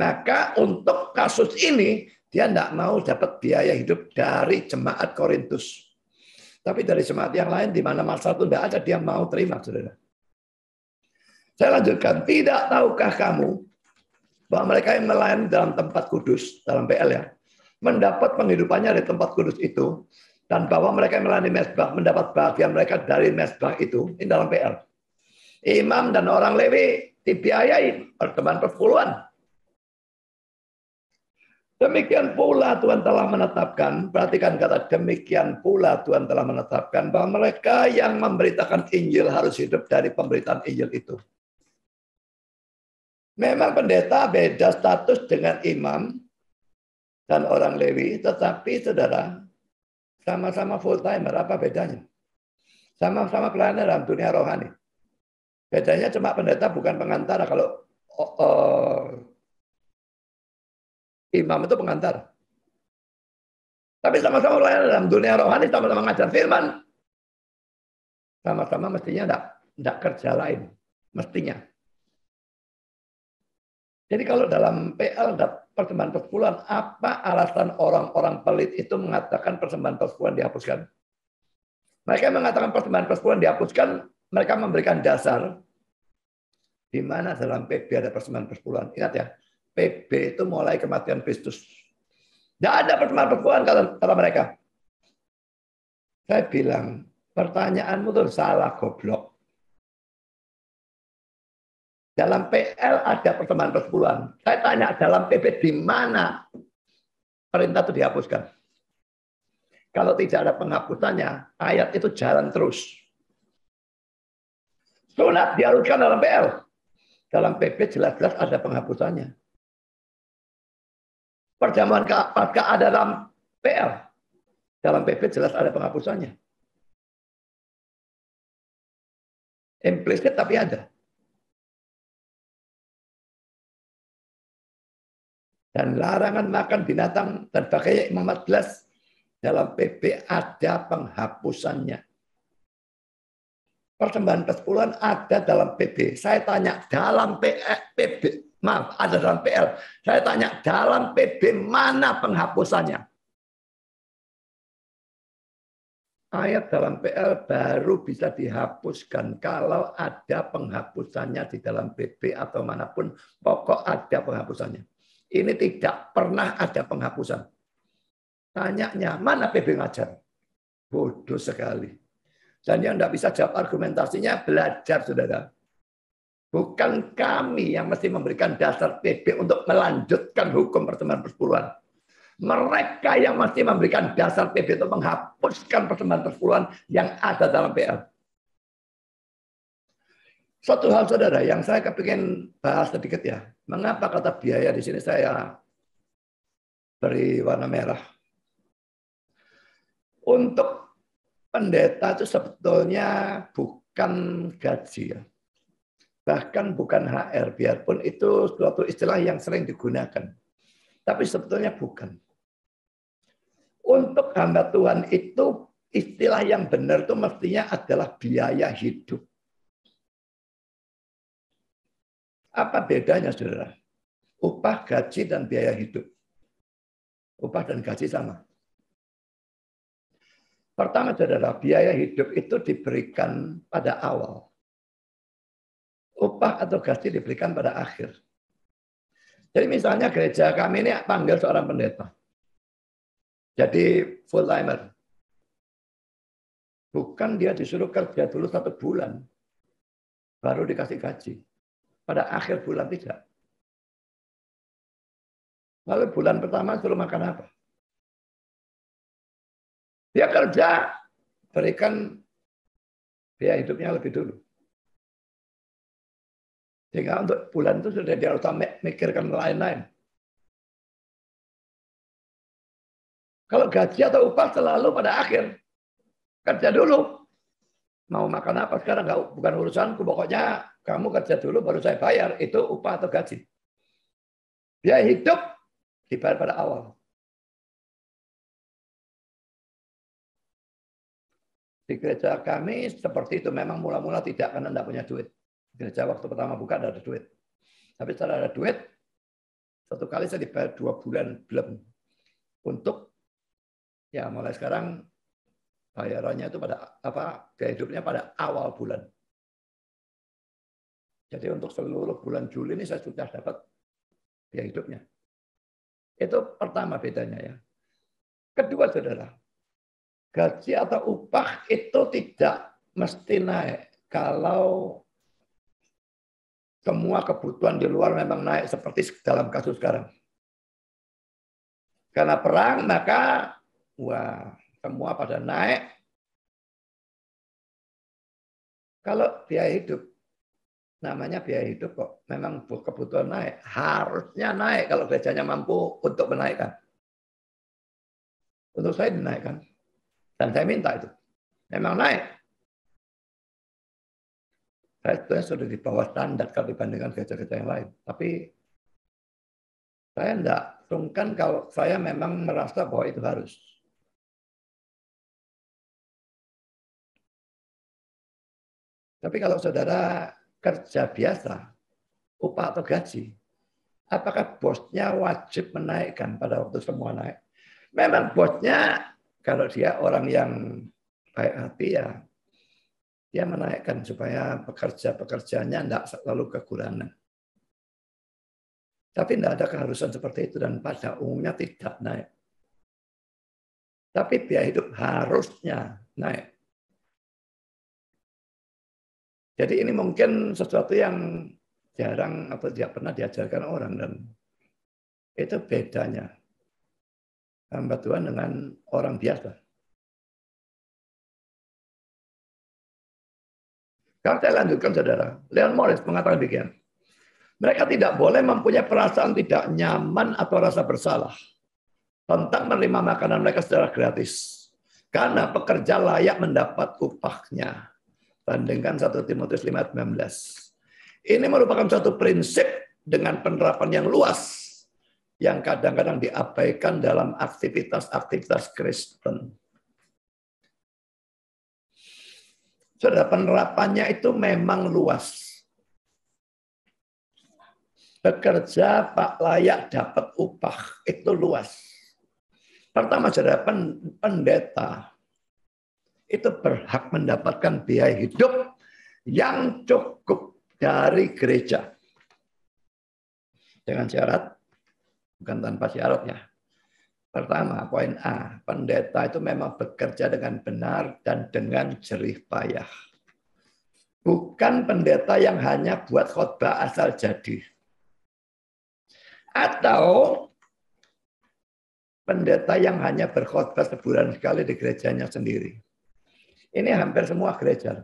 Maka untuk kasus ini dia tidak mau dapat biaya hidup dari jemaat Korintus, tapi dari jemaat yang lain di mana masalah itu tidak ada dia mau terima, saudara. Saya lanjutkan, tidak tahukah kamu bahwa mereka yang melayani dalam tempat kudus, dalam PL ya, mendapat penghidupannya dari tempat kudus itu, dan bahwa mereka yang melayani mesbah mendapat bagian mereka dari mesbah itu, ini dalam PL. Imam dan orang Lewi dibiayai pertemuan perpuluhan. Demikian pula Tuhan telah menetapkan, perhatikan kata demikian pula Tuhan telah menetapkan bahwa mereka yang memberitakan Injil harus hidup dari pemberitaan Injil itu. Memang pendeta beda status dengan imam dan orang Lewi, tetapi saudara, sama-sama full-timer, apa bedanya? Sama-sama pelayanan dalam dunia rohani. Bedanya cuma pendeta bukan pengantara, kalau imam itu pengantara. Tapi sama-sama pelayanan dalam dunia rohani, sama-sama mengajar firman. Sama-sama mestinya tidak kerja lain, mestinya. Jadi kalau dalam PL ada persembahan persepuluhan, apa alasan orang-orang pelit itu mengatakan persembahan persepuluhan dihapuskan? Mereka mengatakan persembahan persepuluhan dihapuskan, mereka memberikan dasar di mana dalam PB ada persembahan persepuluhan. Ingat ya, PB itu mulai kematian Kristus. Tidak ada persembahan persepuluhan kata mereka. Saya bilang, pertanyaanmu tuh salah, goblok. Dalam PL ada pertemuan persepuluhan. Saya tanya, dalam PB di mana perintah itu dihapuskan? Kalau tidak ada penghapusannya, ayat itu jalan terus. Sunat diharuskan dalam PL. Dalam PB jelas-jelas ada penghapusannya. Perjamuan Paskah ada dalam PL. Dalam PB jelas ada penghapusannya. Implisit tapi ada. Dan larangan makan binatang dan sebagainya Imam 14 dalam PB ada penghapusannya. Persembahan persepuluhan ada dalam PB. Saya tanya dalam PB, maaf, ada dalam PL. Saya tanya dalam PB mana penghapusannya? Ayat dalam PL baru bisa dihapuskan kalau ada penghapusannya di dalam PB atau manapun, pokok ada penghapusannya. Ini tidak pernah ada penghapusan. Tanyanya, mana PB ngajar? Bodoh sekali. Dan yang tidak bisa jawab argumentasinya, belajar, saudara. Bukan kami yang mesti memberikan dasar PB untuk melanjutkan hukum pertemuan persepuluhan. Mereka yang mesti memberikan dasar PB untuk menghapuskan pertemuan persepuluhan yang ada dalam PL. Satu hal, saudara, yang saya kepingin bahas sedikit ya. Mengapa kata biaya di sini saya beri warna merah? Untuk pendeta itu sebetulnya bukan gaji ya. Bahkan bukan HR, biarpun itu suatu istilah yang sering digunakan. Tapi sebetulnya bukan. Untuk hamba Tuhan itu istilah yang benar itu mestinya adalah biaya hidup. Apa bedanya, saudara? Upah, gaji, dan biaya hidup. Upah dan gaji sama. Pertama, saudara, biaya hidup itu diberikan pada awal. Upah atau gaji diberikan pada akhir. Jadi misalnya gereja kami ini panggil seorang pendeta. Jadi full-timer. Bukan dia disuruh kerja dulu 1 bulan. Baru dikasih gaji. Pada akhir bulan tidak. Lalu bulan pertama suruh makan apa? Dia kerja, berikan biaya hidupnya lebih dulu. Sehingga untuk bulan itu sudah dia harus mikirkan lain-lain. Kalau gaji atau upah selalu pada akhir. Kerja dulu. Mau makan apa sekarang? Bukan urusanku, pokoknya kamu kerja dulu baru saya bayar, itu upah atau gaji. Biaya hidup dibayar pada awal. Di gereja kami seperti itu, memang mula-mula tidak karena tidak punya duit. Gereja waktu pertama buka tidak ada duit. Tapi setelah ada duit, satu kali saya dibayar 2 bulan belum. Untuk ya mulai sekarang bayarannya itu pada apa? Biaya hidupnya pada awal bulan. Jadi untuk seluruh bulan Juli ini saya sudah dapat biaya hidupnya. Itu pertama bedanya ya. Kedua, saudara, gaji atau upah itu tidak mesti naik kalau semua kebutuhan di luar memang naik seperti dalam kasus sekarang. Karena perang maka wah semua pada naik. Kalau biaya hidup, namanya biaya hidup kok. Memang kebutuhan naik. Harusnya naik kalau gerejanya mampu untuk menaikkan. Untuk saya dinaikkan. Dan saya minta itu. Memang naik. Saya sudah di bawah standar kalau dibandingkan gereja-gereja yang lain. Tapi saya tidak sungkan kalau saya memang merasa bahwa itu harus. Tapi kalau saudara kerja biasa, upah atau gaji, Apakah bosnya wajib menaikkan pada waktu semua naik? Memang bosnya kalau dia orang yang baik hati ya, dia menaikkan supaya pekerja-pekerjanya tidak selalu kekurangan. Tapi tidak ada keharusan seperti itu dan pada umumnya tidak naik. Tapi biaya hidup harusnya naik. Jadi ini mungkin sesuatu yang jarang atau tidak pernah diajarkan orang dan itu bedanya hamba Tuhan dengan orang biasa. Kalau saya lanjutkan saudara, Leon Morris mengatakan begini, mereka tidak boleh mempunyai perasaan tidak nyaman atau rasa bersalah tentang menerima makanan mereka secara gratis, karena pekerja layak mendapat upahnya. Bandingkan 1 Timotius 5:19. Ini merupakan satu prinsip dengan penerapan yang luas yang kadang-kadang diabaikan dalam aktivitas-aktivitas Kristen. Saudara, penerapannya itu memang luas. Bekerja pak layak dapat upah, itu luas. Pertama saudara, pendeta itu berhak mendapatkan biaya hidup yang cukup dari gereja. Dengan syarat, bukan tanpa syarat ya. Pertama, poin A, pendeta itu memang bekerja dengan benar dan dengan jerih payah. Bukan pendeta yang hanya buat khotbah asal jadi. Atau pendeta yang hanya berkhotbah sebulan sekali di gerejanya sendiri. Ini hampir semua gereja.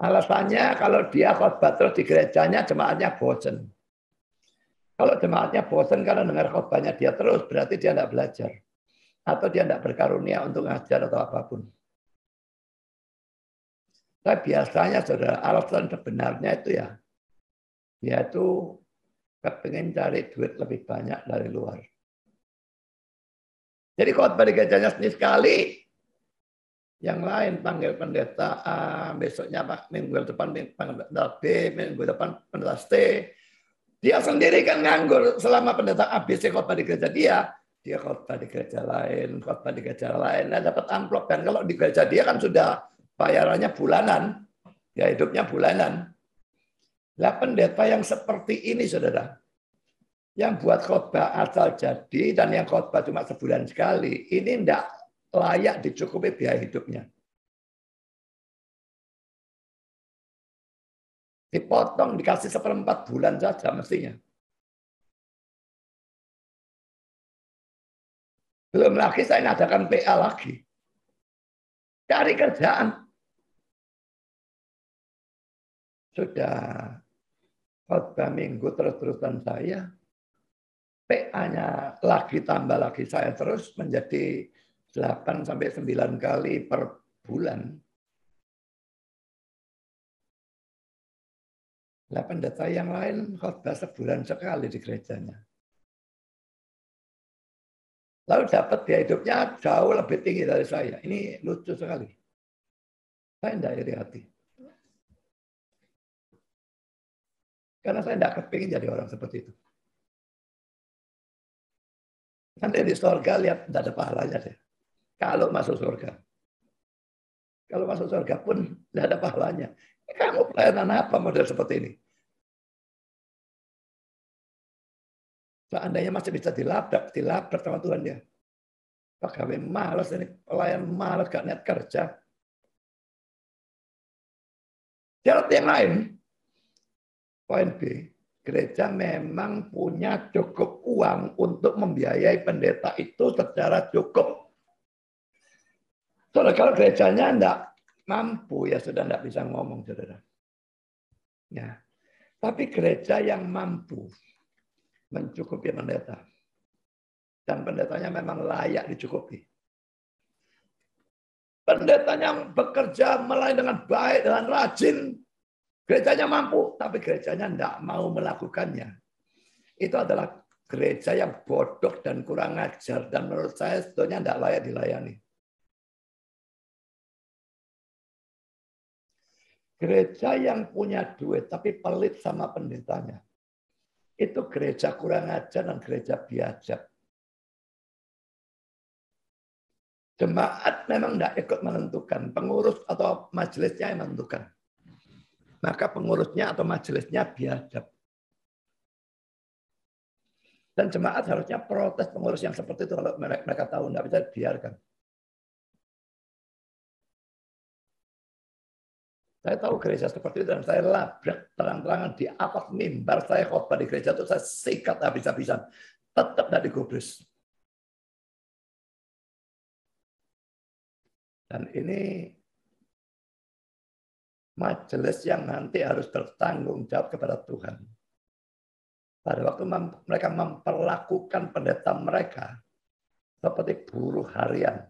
Alasannya kalau dia khotbah terus di gerejanya, jemaatnya bosen. Kalau jemaatnya bosen karena dengar khotbahnya dia terus, berarti dia tidak belajar. Atau dia tidak berkarunia untuk ngajar atau apapun. Tapi biasanya saudara, alasan sebenarnya itu ya, yaitu kepingin cari duit lebih banyak dari luar. Jadi khotbah di gerejanya sekali, yang lain panggil pendeta A, besoknya Pak minggu depan pendeta B, minggu depan pendeta C. Dia sendiri kan nganggur selama pendeta ABC khotbah di gereja dia khotbah di gereja lain, nah, dapat amplop kan. Kalau di gereja dia kan sudah bayarannya bulanan, ya hidupnya bulanan. Lah pendeta yang seperti ini saudara, yang buat khotbah asal jadi dan yang khotbah cuma sebulan sekali, ini enggak layak dicukupi biaya hidupnya. Dipotong, dikasih 1/4 bulan saja mestinya. Belum lagi saya adakan PA lagi. Cari kerjaan. Sudah khotbah minggu terus-terusan saya. PA-nya lagi tambah lagi saya terus menjadi 8-9 kali per bulan. Pendeta yang lain khotbah sebulan sekali di gerejanya. Lalu dapat biaya hidupnya jauh lebih tinggi dari saya. Ini lucu sekali. Saya tidak iri hati. Karena saya tidak kepingin jadi orang seperti itu. Nanti di surga lihat tidak ada pahalanya deh. Kalau masuk surga. Kalau masuk surga pun tidak ada pahalanya. Kamu pelayanan apa model seperti ini? Seandainya masih bisa dilabrak sama Tuhan dia. Pegawai malas ini, pelayan malas, gak niat kerja. Jalan yang lain, poin B, gereja memang punya cukup uang untuk membiayai pendeta itu secara cukup. Saudara, kalau gerejanya tidak mampu, ya sudah tidak bisa ngomong, saudara. Ya. Tapi gereja yang mampu mencukupi pendeta. Dan pendetanya memang layak dicukupi. Pendetanya bekerja melayani dengan baik, dengan rajin. Gerejanya mampu, tapi gerejanya tidak mau melakukannya. Itu adalah gereja yang bodoh dan kurang ajar. Dan menurut saya, sebetulnya tidak layak dilayani. Gereja yang punya duit tapi pelit sama pendetanya, itu gereja kurang ajar dan gereja biadab. Jemaat memang tidak ikut menentukan, pengurus atau majelisnya yang menentukan. Maka pengurusnya atau majelisnya biadab. Dan jemaat harusnya protes pengurus yang seperti itu kalau mereka tahu, tidak bisa dibiarkan. Saya tahu gereja seperti itu dan saya labrak terang-terangan di atas mimbar, saya khotbah di gereja itu, saya sikat habis-habisan. Tetap tidak digubris. Dan ini majelis yang nanti harus bertanggung jawab kepada Tuhan. Pada waktu mereka memperlakukan pendeta mereka seperti buruh harian.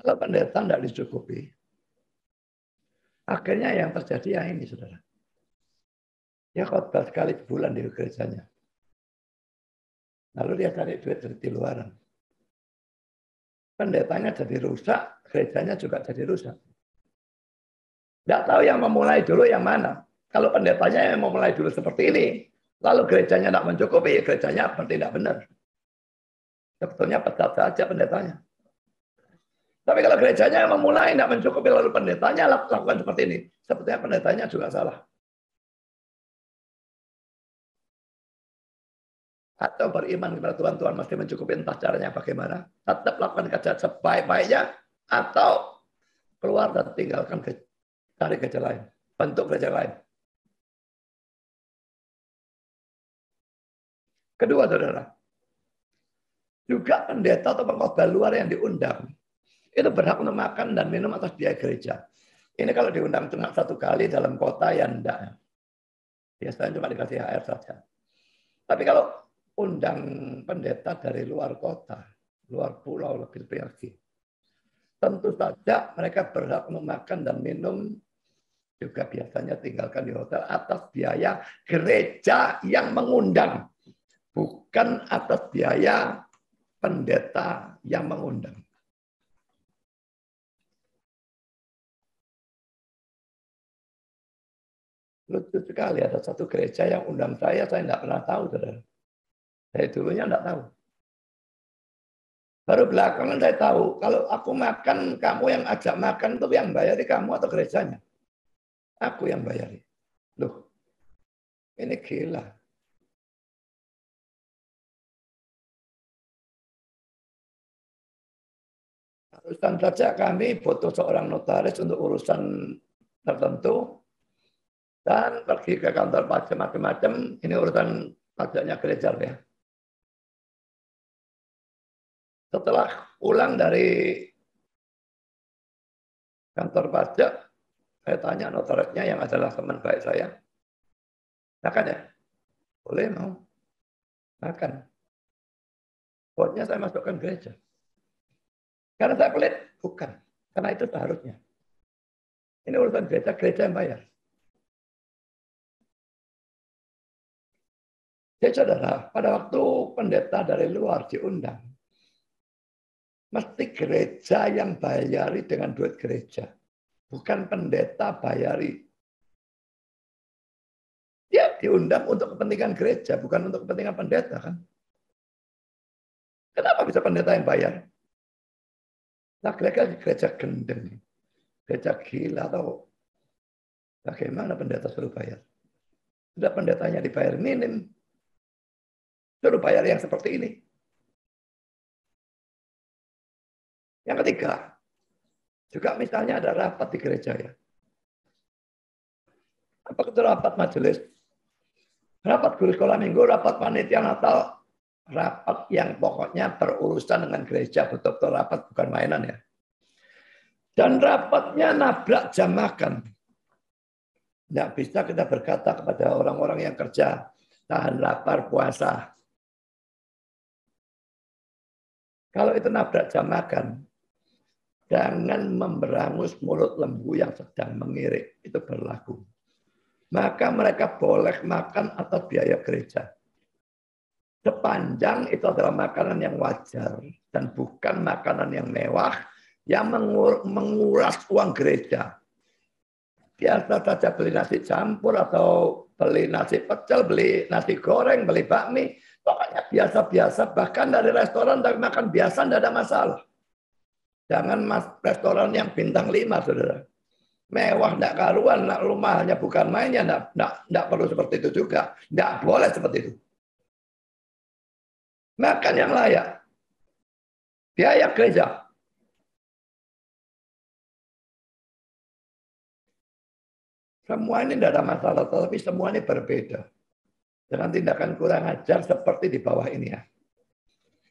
Kalau pendeta tidak dicukupi, akhirnya yang terjadi yang ini, saudara. Dia khotbah sekali sebulan di gerejanya. Lalu dia cari duit dari luaran. Pendetanya jadi rusak, gerejanya juga jadi rusak. Tidak tahu yang memulai dulu yang mana. Kalau pendetanya yang memulai dulu seperti ini, lalu gerejanya tidak mencukupi, gerejanya tidak benar. Sebetulnya pecat saja pendetanya. Tapi kalau gerejanya yang memulai tidak mencukupi, lalu pendetanya lakukan seperti ini, sebetulnya pendetanya juga salah. Atau beriman kepada Tuhan, Tuhan mesti mencukupi entah caranya bagaimana. Tetap lakukan kerja sebaik-baiknya, atau keluar dan tinggalkan dari kerja lain, bentuk kerja lain. Kedua, saudara, juga pendeta atau pengkhotbah luar yang diundang, itu berhak untuk makan dan minum atas biaya gereja. Ini kalau diundang cuma satu kali dalam kota, ya enggak. Biasanya cuma dikasih HR saja. Tapi kalau undang pendeta dari luar kota, luar pulau lebih pergi. Tentu saja mereka berhak memakan dan minum, juga biasanya tinggalkan di hotel atas biaya gereja yang mengundang, bukan atas biaya pendeta yang mengundang. Lucu sekali ada satu gereja yang undang saya tidak pernah tahu, saudara. Saya dulunya enggak tahu. Baru belakangan saya tahu, kalau aku makan, kamu yang ajak makan, itu yang bayari kamu atau gerejanya? Aku yang bayari. Loh, ini gila. Urusan saja kami butuh seorang notaris untuk urusan tertentu, dan pergi ke kantor pajak macam-macam, ini urusan pajaknya gereja ya. Setelah pulang dari kantor pajak, saya tanya notarisnya yang adalah teman baik saya. Makan ya? Boleh mau. Makan. Buatnya saya masukkan gereja. Karena saya pelit? Bukan. Karena itu seharusnya. Ini urusan gereja, gereja yang bayar. Jadi saudara, pada waktu pendeta dari luar diundang, mesti gereja yang bayari dengan duit gereja. Bukan pendeta bayari. Dia diundang untuk kepentingan gereja, bukan untuk kepentingan pendeta, kan? Kenapa bisa pendeta yang bayar? Nah, kira-kira gereja gendeng, gereja gila atau bagaimana pendeta suruh bayar? Sudah pendetanya dibayar minim, suruh bayar yang seperti ini. Yang ketiga, juga misalnya ada rapat di gereja ya. Apa itu rapat majelis? Rapat guru sekolah minggu, rapat panitia Natal, rapat yang pokoknya berurusan dengan gereja, betul-betul rapat, bukan mainan ya. Dan rapatnya nabrak jam makan. Nggak bisa kita berkata kepada orang-orang yang kerja, tahan lapar, puasa. Kalau itu nabrak jam makan, jangan memberangus mulut lembu yang sedang mengirik. Itu berlaku. Maka mereka boleh makan atas biaya gereja. Kepanjang itu adalah makanan yang wajar dan bukan makanan yang mewah yang menguras uang gereja. Biasa saja beli nasi campur atau beli nasi pecel, beli nasi goreng, beli bakmi. Pokoknya biasa-biasa, bahkan dari restoran dari makan biasa tidak ada masalah. Jangan restoran yang bintang 5, saudara. Mewah tidak karuan, rumahnya bukan mainnya, tidak perlu seperti itu juga. Tidak boleh seperti itu. Makan yang layak. Biaya gereja. Semua ini tidak ada masalah, tapi semua ini berbeda. Dengan tindakan kurang ajar seperti di bawah ini ya.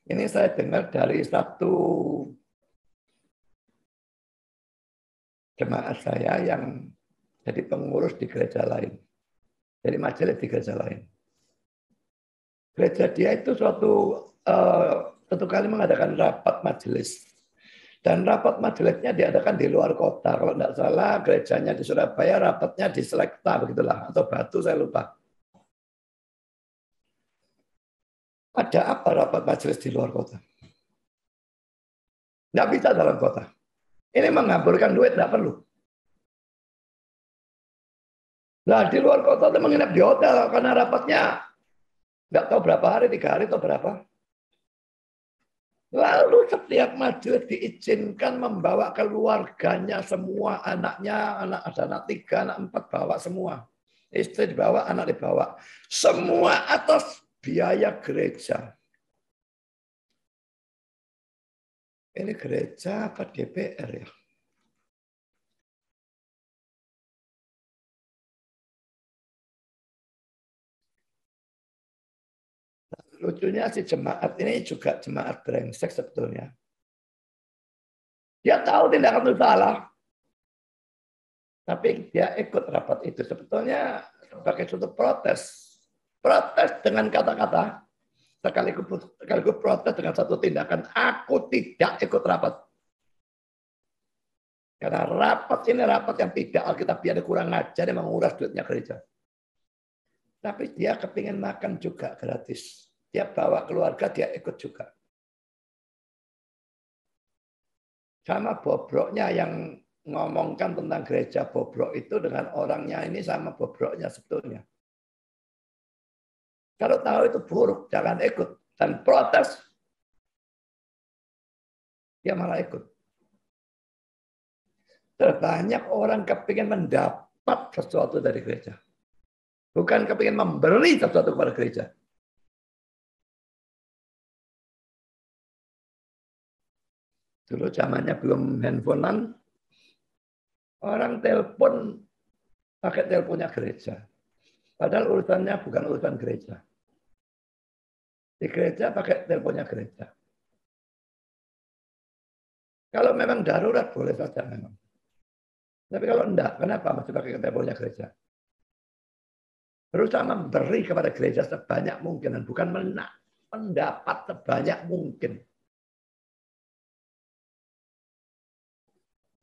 Ini saya dengar dari satu jemaat saya yang jadi pengurus di gereja lain. Jadi majelis di gereja lain. Gereja dia itu suatu kali mengadakan rapat majelis. Dan rapat majelisnya diadakan di luar kota. Kalau tidak salah, gerejanya di Surabaya, rapatnya di Selekta, begitulah. Atau Batu, saya lupa. Ada apa rapat majelis di luar kota? Tidak bisa dalam kota. Ini mengaburkan duit, tidak perlu. Nah, di luar kota itu menginap di hotel, karena rapatnya nggak tahu berapa hari, 3 hari atau berapa. Lalu setiap majelis diizinkan membawa keluarganya semua, anaknya, ada anak 3, anak 4, bawa semua. Istri dibawa, anak dibawa. Semua atas biaya gereja. Ini gereja apa DPR ya? Lucunya si jemaat ini juga jemaat brengsek sebetulnya. Dia tahu tindakan itu salah. Tapi dia ikut rapat itu. Sebetulnya sebagai suatu protes. Protes dengan kata-kata. Sekaligus protes dengan satu tindakan. Aku tidak ikut rapat. Karena rapat ini rapat yang tidak Alkitabiah, kurang ajar, yang menguras duitnya gereja. Tapi dia kepingin makan juga gratis. Dia bawa keluarga, dia ikut juga. Sama bobroknya yang ngomongkan tentang gereja bobrok itu dengan orangnya ini sama bobroknya sebetulnya. Kalau tahu itu buruk, jangan ikut. Dan protes, dia malah ikut. Terbanyak orang kepingin mendapat sesuatu dari gereja. Bukan kepingin memberi sesuatu kepada gereja. Dulu zamannya belum handphonean, orang telepon pakai teleponnya gereja. Padahal urusannya bukan urusan gereja. Di gereja pakai teleponnya gereja. Kalau memang darurat boleh saja memang. Tapi kalau enggak, kenapa masih pakai teleponnya gereja? Berusaha memberi kepada gereja sebanyak mungkin dan bukan mendapat sebanyak mungkin.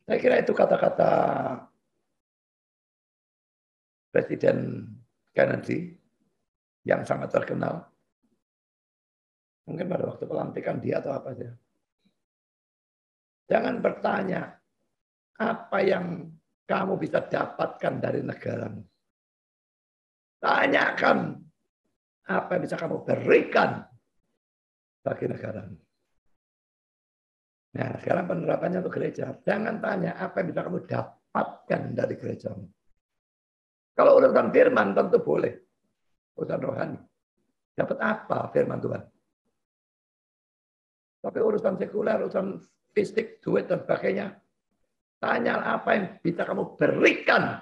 Saya kira itu kata-kata Presiden Kennedy yang sangat terkenal. Mungkin pada waktu pelantikan dia atau apa saja. Jangan bertanya apa yang kamu bisa dapatkan dari negaramu. Tanyakan apa yang bisa kamu berikan bagi negaramu. Nah, sekarang penerapannya untuk gereja. Jangan tanya apa yang bisa kamu dapatkan dari gerejamu. Kalau urusan firman tentu boleh. Urusan rohani. Dapat apa firman Tuhan? Tapi urusan sekuler, urusan fisik, duit, dan sebagainya. Tanya apa yang bisa kamu berikan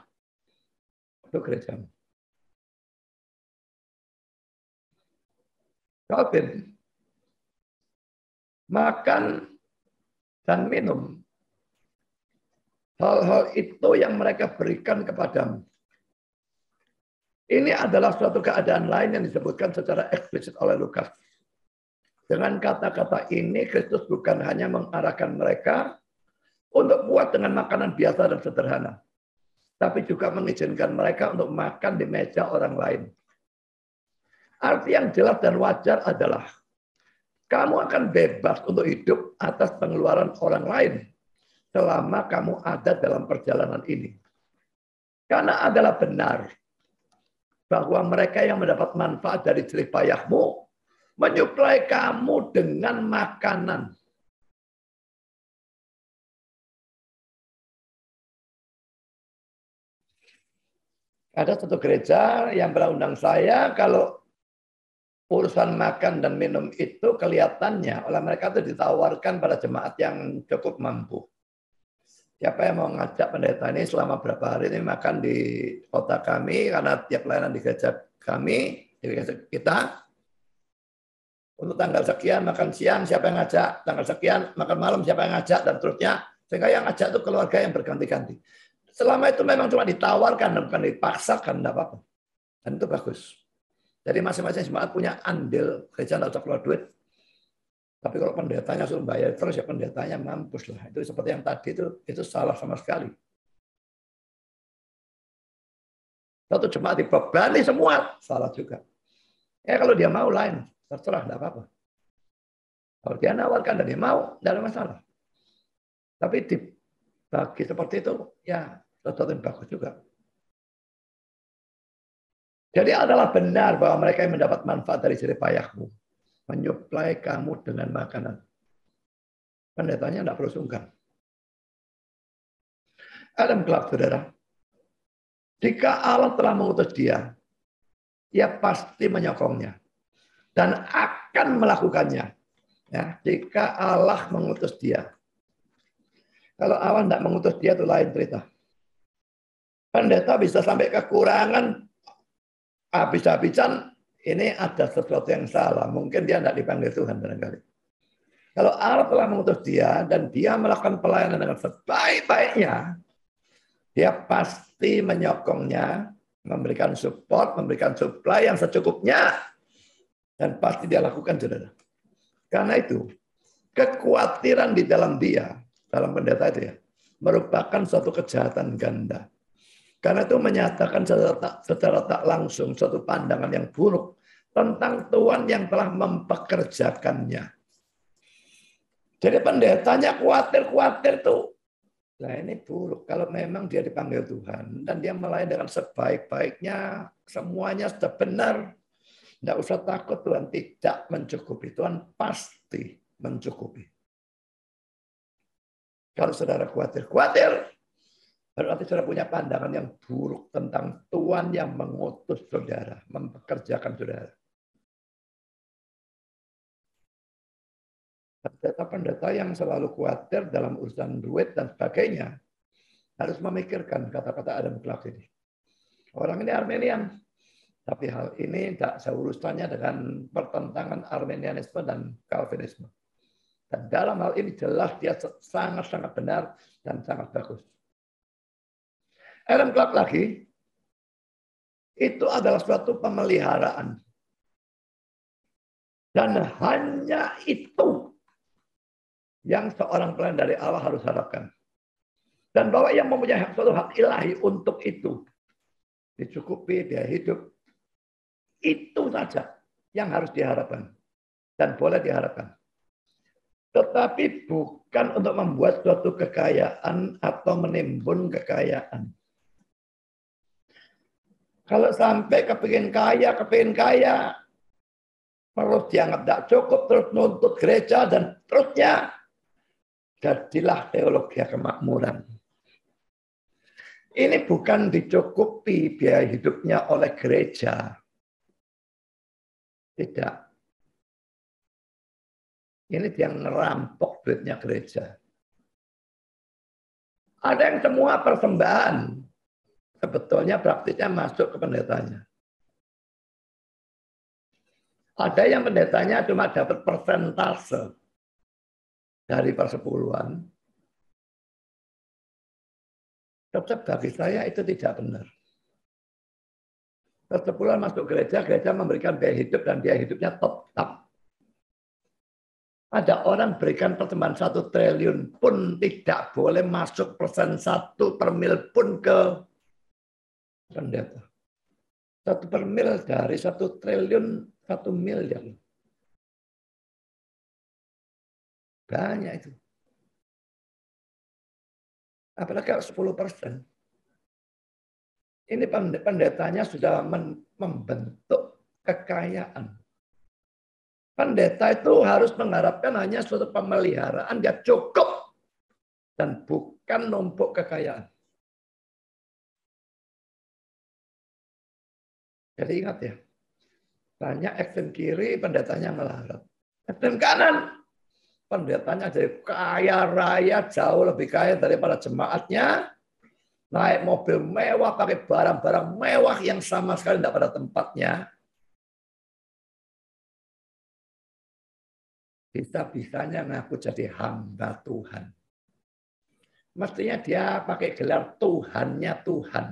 untuk gerejamu. Kalvin. Makan dan minum. Hal-hal itu yang mereka berikan kepadamu. Ini adalah suatu keadaan lain yang disebutkan secara eksplisit oleh Lukas. Dengan kata-kata ini, Kristus bukan hanya mengarahkan mereka untuk puas dengan makanan biasa dan sederhana, tapi juga mengizinkan mereka untuk makan di meja orang lain. Arti yang jelas dan wajar adalah kamu akan bebas untuk hidup atas pengeluaran orang lain selama kamu ada dalam perjalanan ini. Karena adalah benar bahwa mereka yang mendapat manfaat dari jerih payahmu menyuplai kamu dengan makanan. Ada satu gereja yang pernah undang saya, kalau urusan makan dan minum itu kelihatannya oleh mereka itu ditawarkan pada jemaat yang cukup mampu. Siapa yang mau ngajak pendeta ini selama berapa hari ini makan di kota kami, karena tiap layanan di gereja kami, di gereja kita, untuk tanggal sekian makan siang siapa yang ngajak, tanggal sekian makan malam siapa yang ngajak, dan terusnya, sehingga yang ngajak itu keluarga yang berganti-ganti. Selama itu memang cuma ditawarkan, bukan dipaksakan, tidak apa-apa. Dan itu bagus. Jadi masing-masing jemaat punya andil, gereja tidak usah keluar duit. Tapi kalau pendetanya suruh bayar terus, ya pendetanya mampuslah. Itu seperti yang tadi, itu salah sama sekali. Satu jemaat dibebani semua, salah juga. Ya kalau dia mau lain, terserah, tidak apa-apa. Kalau dia nawarkan dan dia mau, tidak ada masalah. Tapi bagi seperti itu, ya sesuatu yang bagus juga. Jadi adalah benar bahwa mereka yang mendapat manfaat dari jerih payahmu menyuplai kamu dengan makanan. Pendetanya tidak perlu sungkan. Adam Clarke, saudara, jika Allah telah mengutus dia, ia pasti menyokongnya dan akan melakukannya. Ya, jika Allah mengutus dia. Kalau Allah tidak mengutus dia itu lain cerita. Pendeta bisa sampai kekurangan habis-habisan. Ini ada sesuatu yang salah. Mungkin dia tidak dipanggil Tuhan barangkali. Kalau Allah telah mengutus dia dan dia melakukan pelayanan dengan sebaik-baiknya, dia pasti menyokongnya, memberikan support, memberikan supply yang secukupnya, dan pasti dia lakukan, saudara. Karena itu, kekhawatiran di dalam dia, dalam pendeta itu ya, merupakan suatu kejahatan ganda. Karena itu menyatakan secara tak langsung suatu pandangan yang buruk tentang Tuhan yang telah mempekerjakannya. Jadi pendetanya khawatir-khawatir tuh. Nah ini buruk. Kalau memang dia dipanggil Tuhan dan dia melayani dengan sebaik-baiknya, semuanya sudah benar. Tidak usah takut Tuhan tidak mencukupi. Tuhan pasti mencukupi. Kalau saudara khawatir-khawatir, berarti saudara punya pandangan yang buruk tentang Tuhan yang mengutus saudara, mempekerjakan saudara. Pendeta-pendeta yang selalu khawatir dalam urusan duit dan sebagainya, harus memikirkan kata-kata Adam Clarke ini. Orang ini Armenian, tapi hal ini tidak seurusannya dengan pertentangan Armenianisme dan Calvinisme. Dan dalam hal ini jelas dia sangat-sangat benar dan sangat bagus. Adam Clarke lagi, itu adalah suatu pemeliharaan. Dan hanya itu yang seorang pelayan dari Allah harus harapkan. Dan bahwa yang mempunyai suatu hak ilahi untuk itu, dicukupi, dia hidup, itu saja yang harus diharapkan. Dan boleh diharapkan. Tetapi bukan untuk membuat suatu kekayaan atau menimbun kekayaan. Kalau sampai kepingin kaya, terus dianggap tidak cukup, terus nuntut gereja, dan terusnya, jadilah teologi kemakmuran. Ini bukan dicukupi biaya hidupnya oleh gereja. Tidak. Ini dia ngerampok duitnya gereja. Ada yang semua persembahan sebetulnya praktisnya masuk ke pendetanya. Ada yang pendetanya cuma dapat persentase dari persepuluhan. Tetap bagi saya itu tidak benar. Persepuluhan masuk gereja, gereja memberikan biaya hidup dan biaya hidupnya tetap. Ada orang berikan persembahan 1 triliun pun tidak boleh masuk persen 1 per mil pun ke pendeta. 1 per mil dari 1 triliun 1 miliar. Banyak itu. Apalagi kalau 10%. Ini pendetanya sudah membentuk kekayaan. Pendeta itu harus mengharapkan hanya suatu pemeliharaan yang cukup dan bukan numpuk kekayaan. Jadi ingat ya, banyak ekstrem kiri pendetanya melarat, ekstrem kanan pendetanya jadi kaya raya, jauh lebih kaya daripada jemaatnya, naik mobil mewah, pakai barang-barang mewah yang sama sekali tidak pada tempatnya. Bisa-bisanya ngaku jadi hamba Tuhan. Mestinya dia pakai gelar Tuhannya Tuhan.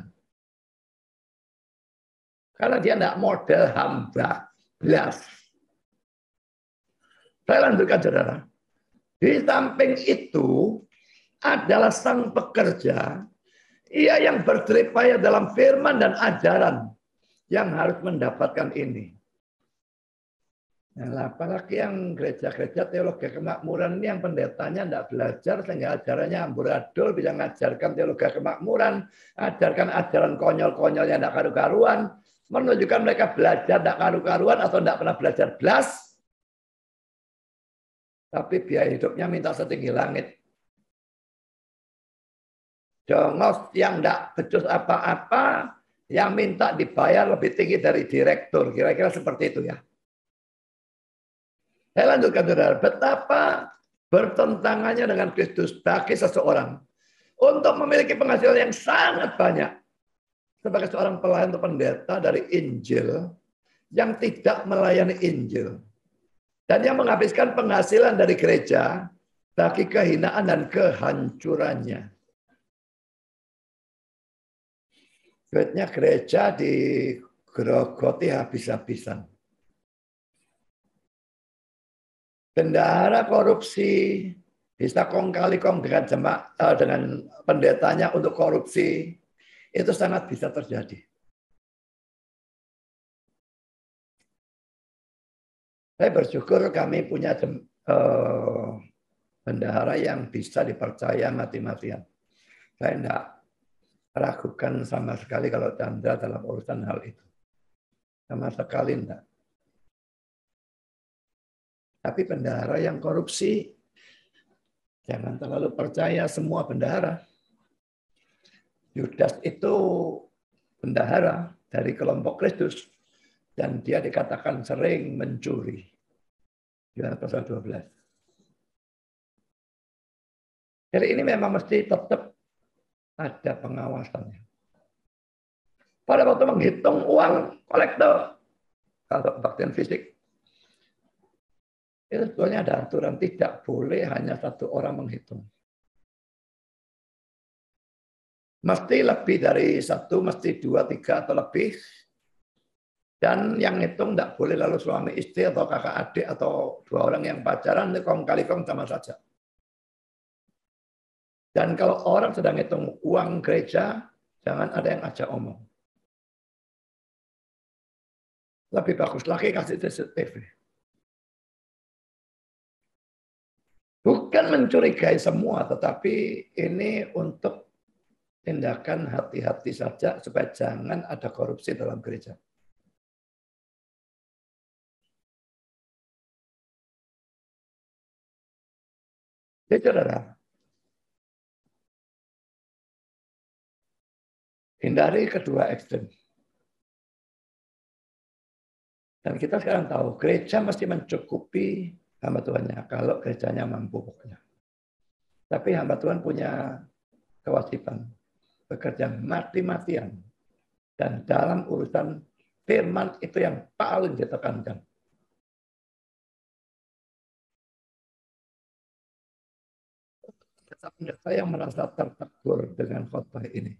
Karena dia tidak model hamba belas. Saya lanjutkan, saudara. Di samping itu adalah sang pekerja, ia yang berjeripaya dalam firman dan ajaran yang harus mendapatkan ini. Nah, apalagi yang gereja-gereja teologi kemakmuran ini yang pendetanya tidak belajar sehingga ajarannya amburadul, bisa ngajarkan teologi kemakmuran, ajarkan ajaran konyol-konyol yang tidak karu-karuan, menunjukkan mereka belajar tidak karu-karuan atau tidak pernah belajar belas, tapi biaya hidupnya minta setinggi langit. Jongos yang tidak becus apa-apa, yang minta dibayar lebih tinggi dari direktur, kira-kira seperti itu ya. Saya lanjutkan, saudara. Betapa bertentangannya dengan Kristus bagi seseorang untuk memiliki penghasilan yang sangat banyak sebagai seorang pelayan atau pendeta dari Injil yang tidak melayani Injil dan yang menghabiskan penghasilan dari gereja bagi kehinaan dan kehancurannya. Duitnya gereja digerogoti habis-habisan. Bendahara korupsi, bisa kong kali kong dengan jemaat dengan pendetanya untuk korupsi, itu sangat bisa terjadi. Saya bersyukur kami punya bendahara yang bisa dipercaya mati-matian. Saya tidak ragukan sama sekali kalau Chandra dalam urusan hal itu, sama sekali tidak. Tapi bendahara yang korupsi, jangan terlalu percaya semua bendahara. Yudas itu bendahara dari kelompok Kristus, dan dia dikatakan sering mencuri. Yohanes pasal 12. Jadi ini memang mesti tetap ada pengawasannya. Pada waktu menghitung uang kolektor atau baktian fisik, itu sebetulnya ada aturan tidak boleh hanya satu orang menghitung. Mesti lebih dari satu, mesti dua, tiga atau lebih. Dan yang hitung tidak boleh lalu suami istri atau kakak adik atau dua orang yang pacaran, itu kong kali kong sama saja. Dan kalau orang sedang hitung uang gereja, jangan ada yang ajak omong. Lebih bagus lagi kasih CCTV. Bukan mencurigai semua, tetapi ini untuk tindakan hati-hati saja supaya jangan ada korupsi dalam gereja. Ya, saudara. Hindari kedua ekstrem. Dan kita sekarang tahu gereja mesti mencukupi hamba Tuhannya, kalau gerejanya mampu pokoknya. Tapi hamba Tuhan punya kewajiban bekerja mati-matian. Dan dalam urusan firman itu yang paling ditekankan. Saya yang merasa tertegur dengan khotbah ini.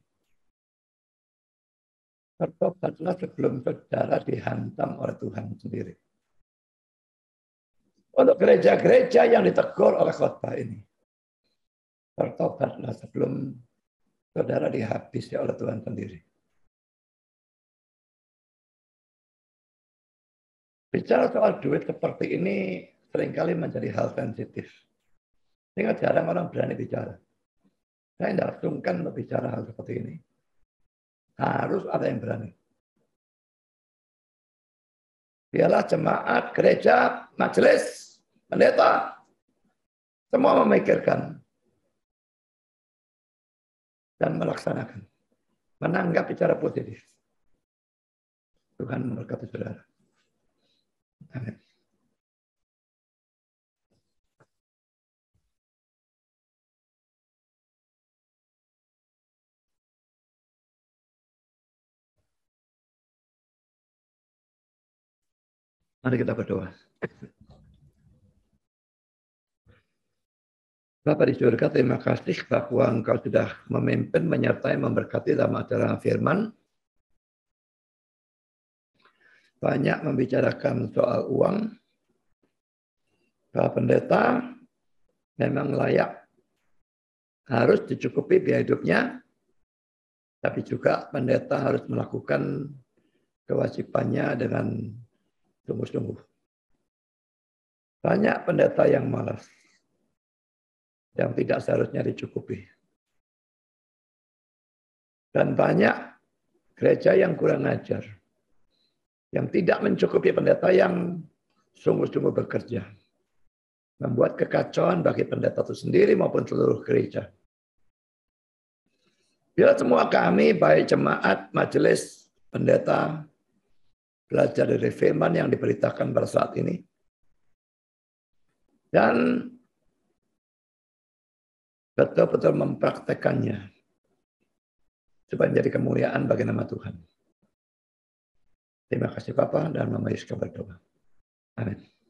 Bertobatlah sebelum saudara dihantam oleh Tuhan sendiri. Untuk gereja-gereja yang ditegur oleh khotbah ini, bertobatlah sebelum saudara dihabisi oleh Tuhan sendiri. Bicara soal duit seperti ini seringkali menjadi hal sensitif. Sehingga jarang orang berani bicara. Saya tidak sungkan untuk bicara hal seperti ini. Harus ada yang berani. Biarlah jemaat, gereja, majelis, pendeta, semua memikirkan dan melaksanakan. Menanggapi secara positif. Tuhan memberkati saudara. Amin. Mari kita berdoa. Bapa di surga, terima kasih bahwa Engkau sudah memimpin, menyertai, memberkati dalam acara firman. Banyak membicarakan soal uang. Bahwa pendeta memang layak. Harus dicukupi biaya hidupnya. Tapi juga pendeta harus melakukan kewajibannya dengan sungguh-sungguh. Banyak pendeta yang malas. Yang tidak seharusnya dicukupi. Dan banyak gereja yang kurang ajar. Yang tidak mencukupi pendeta yang sungguh-sungguh bekerja. Membuat kekacauan bagi pendeta itu sendiri maupun seluruh gereja. Biar semua kami, baik jemaat, majelis, pendeta, belajar dari firman yang diberitakan pada saat ini. Dan betul-betul mempraktekannya supaya menjadi kemuliaan bagi nama Tuhan. Terima kasih Bapak dan Mama Yesus berdoa. Amin.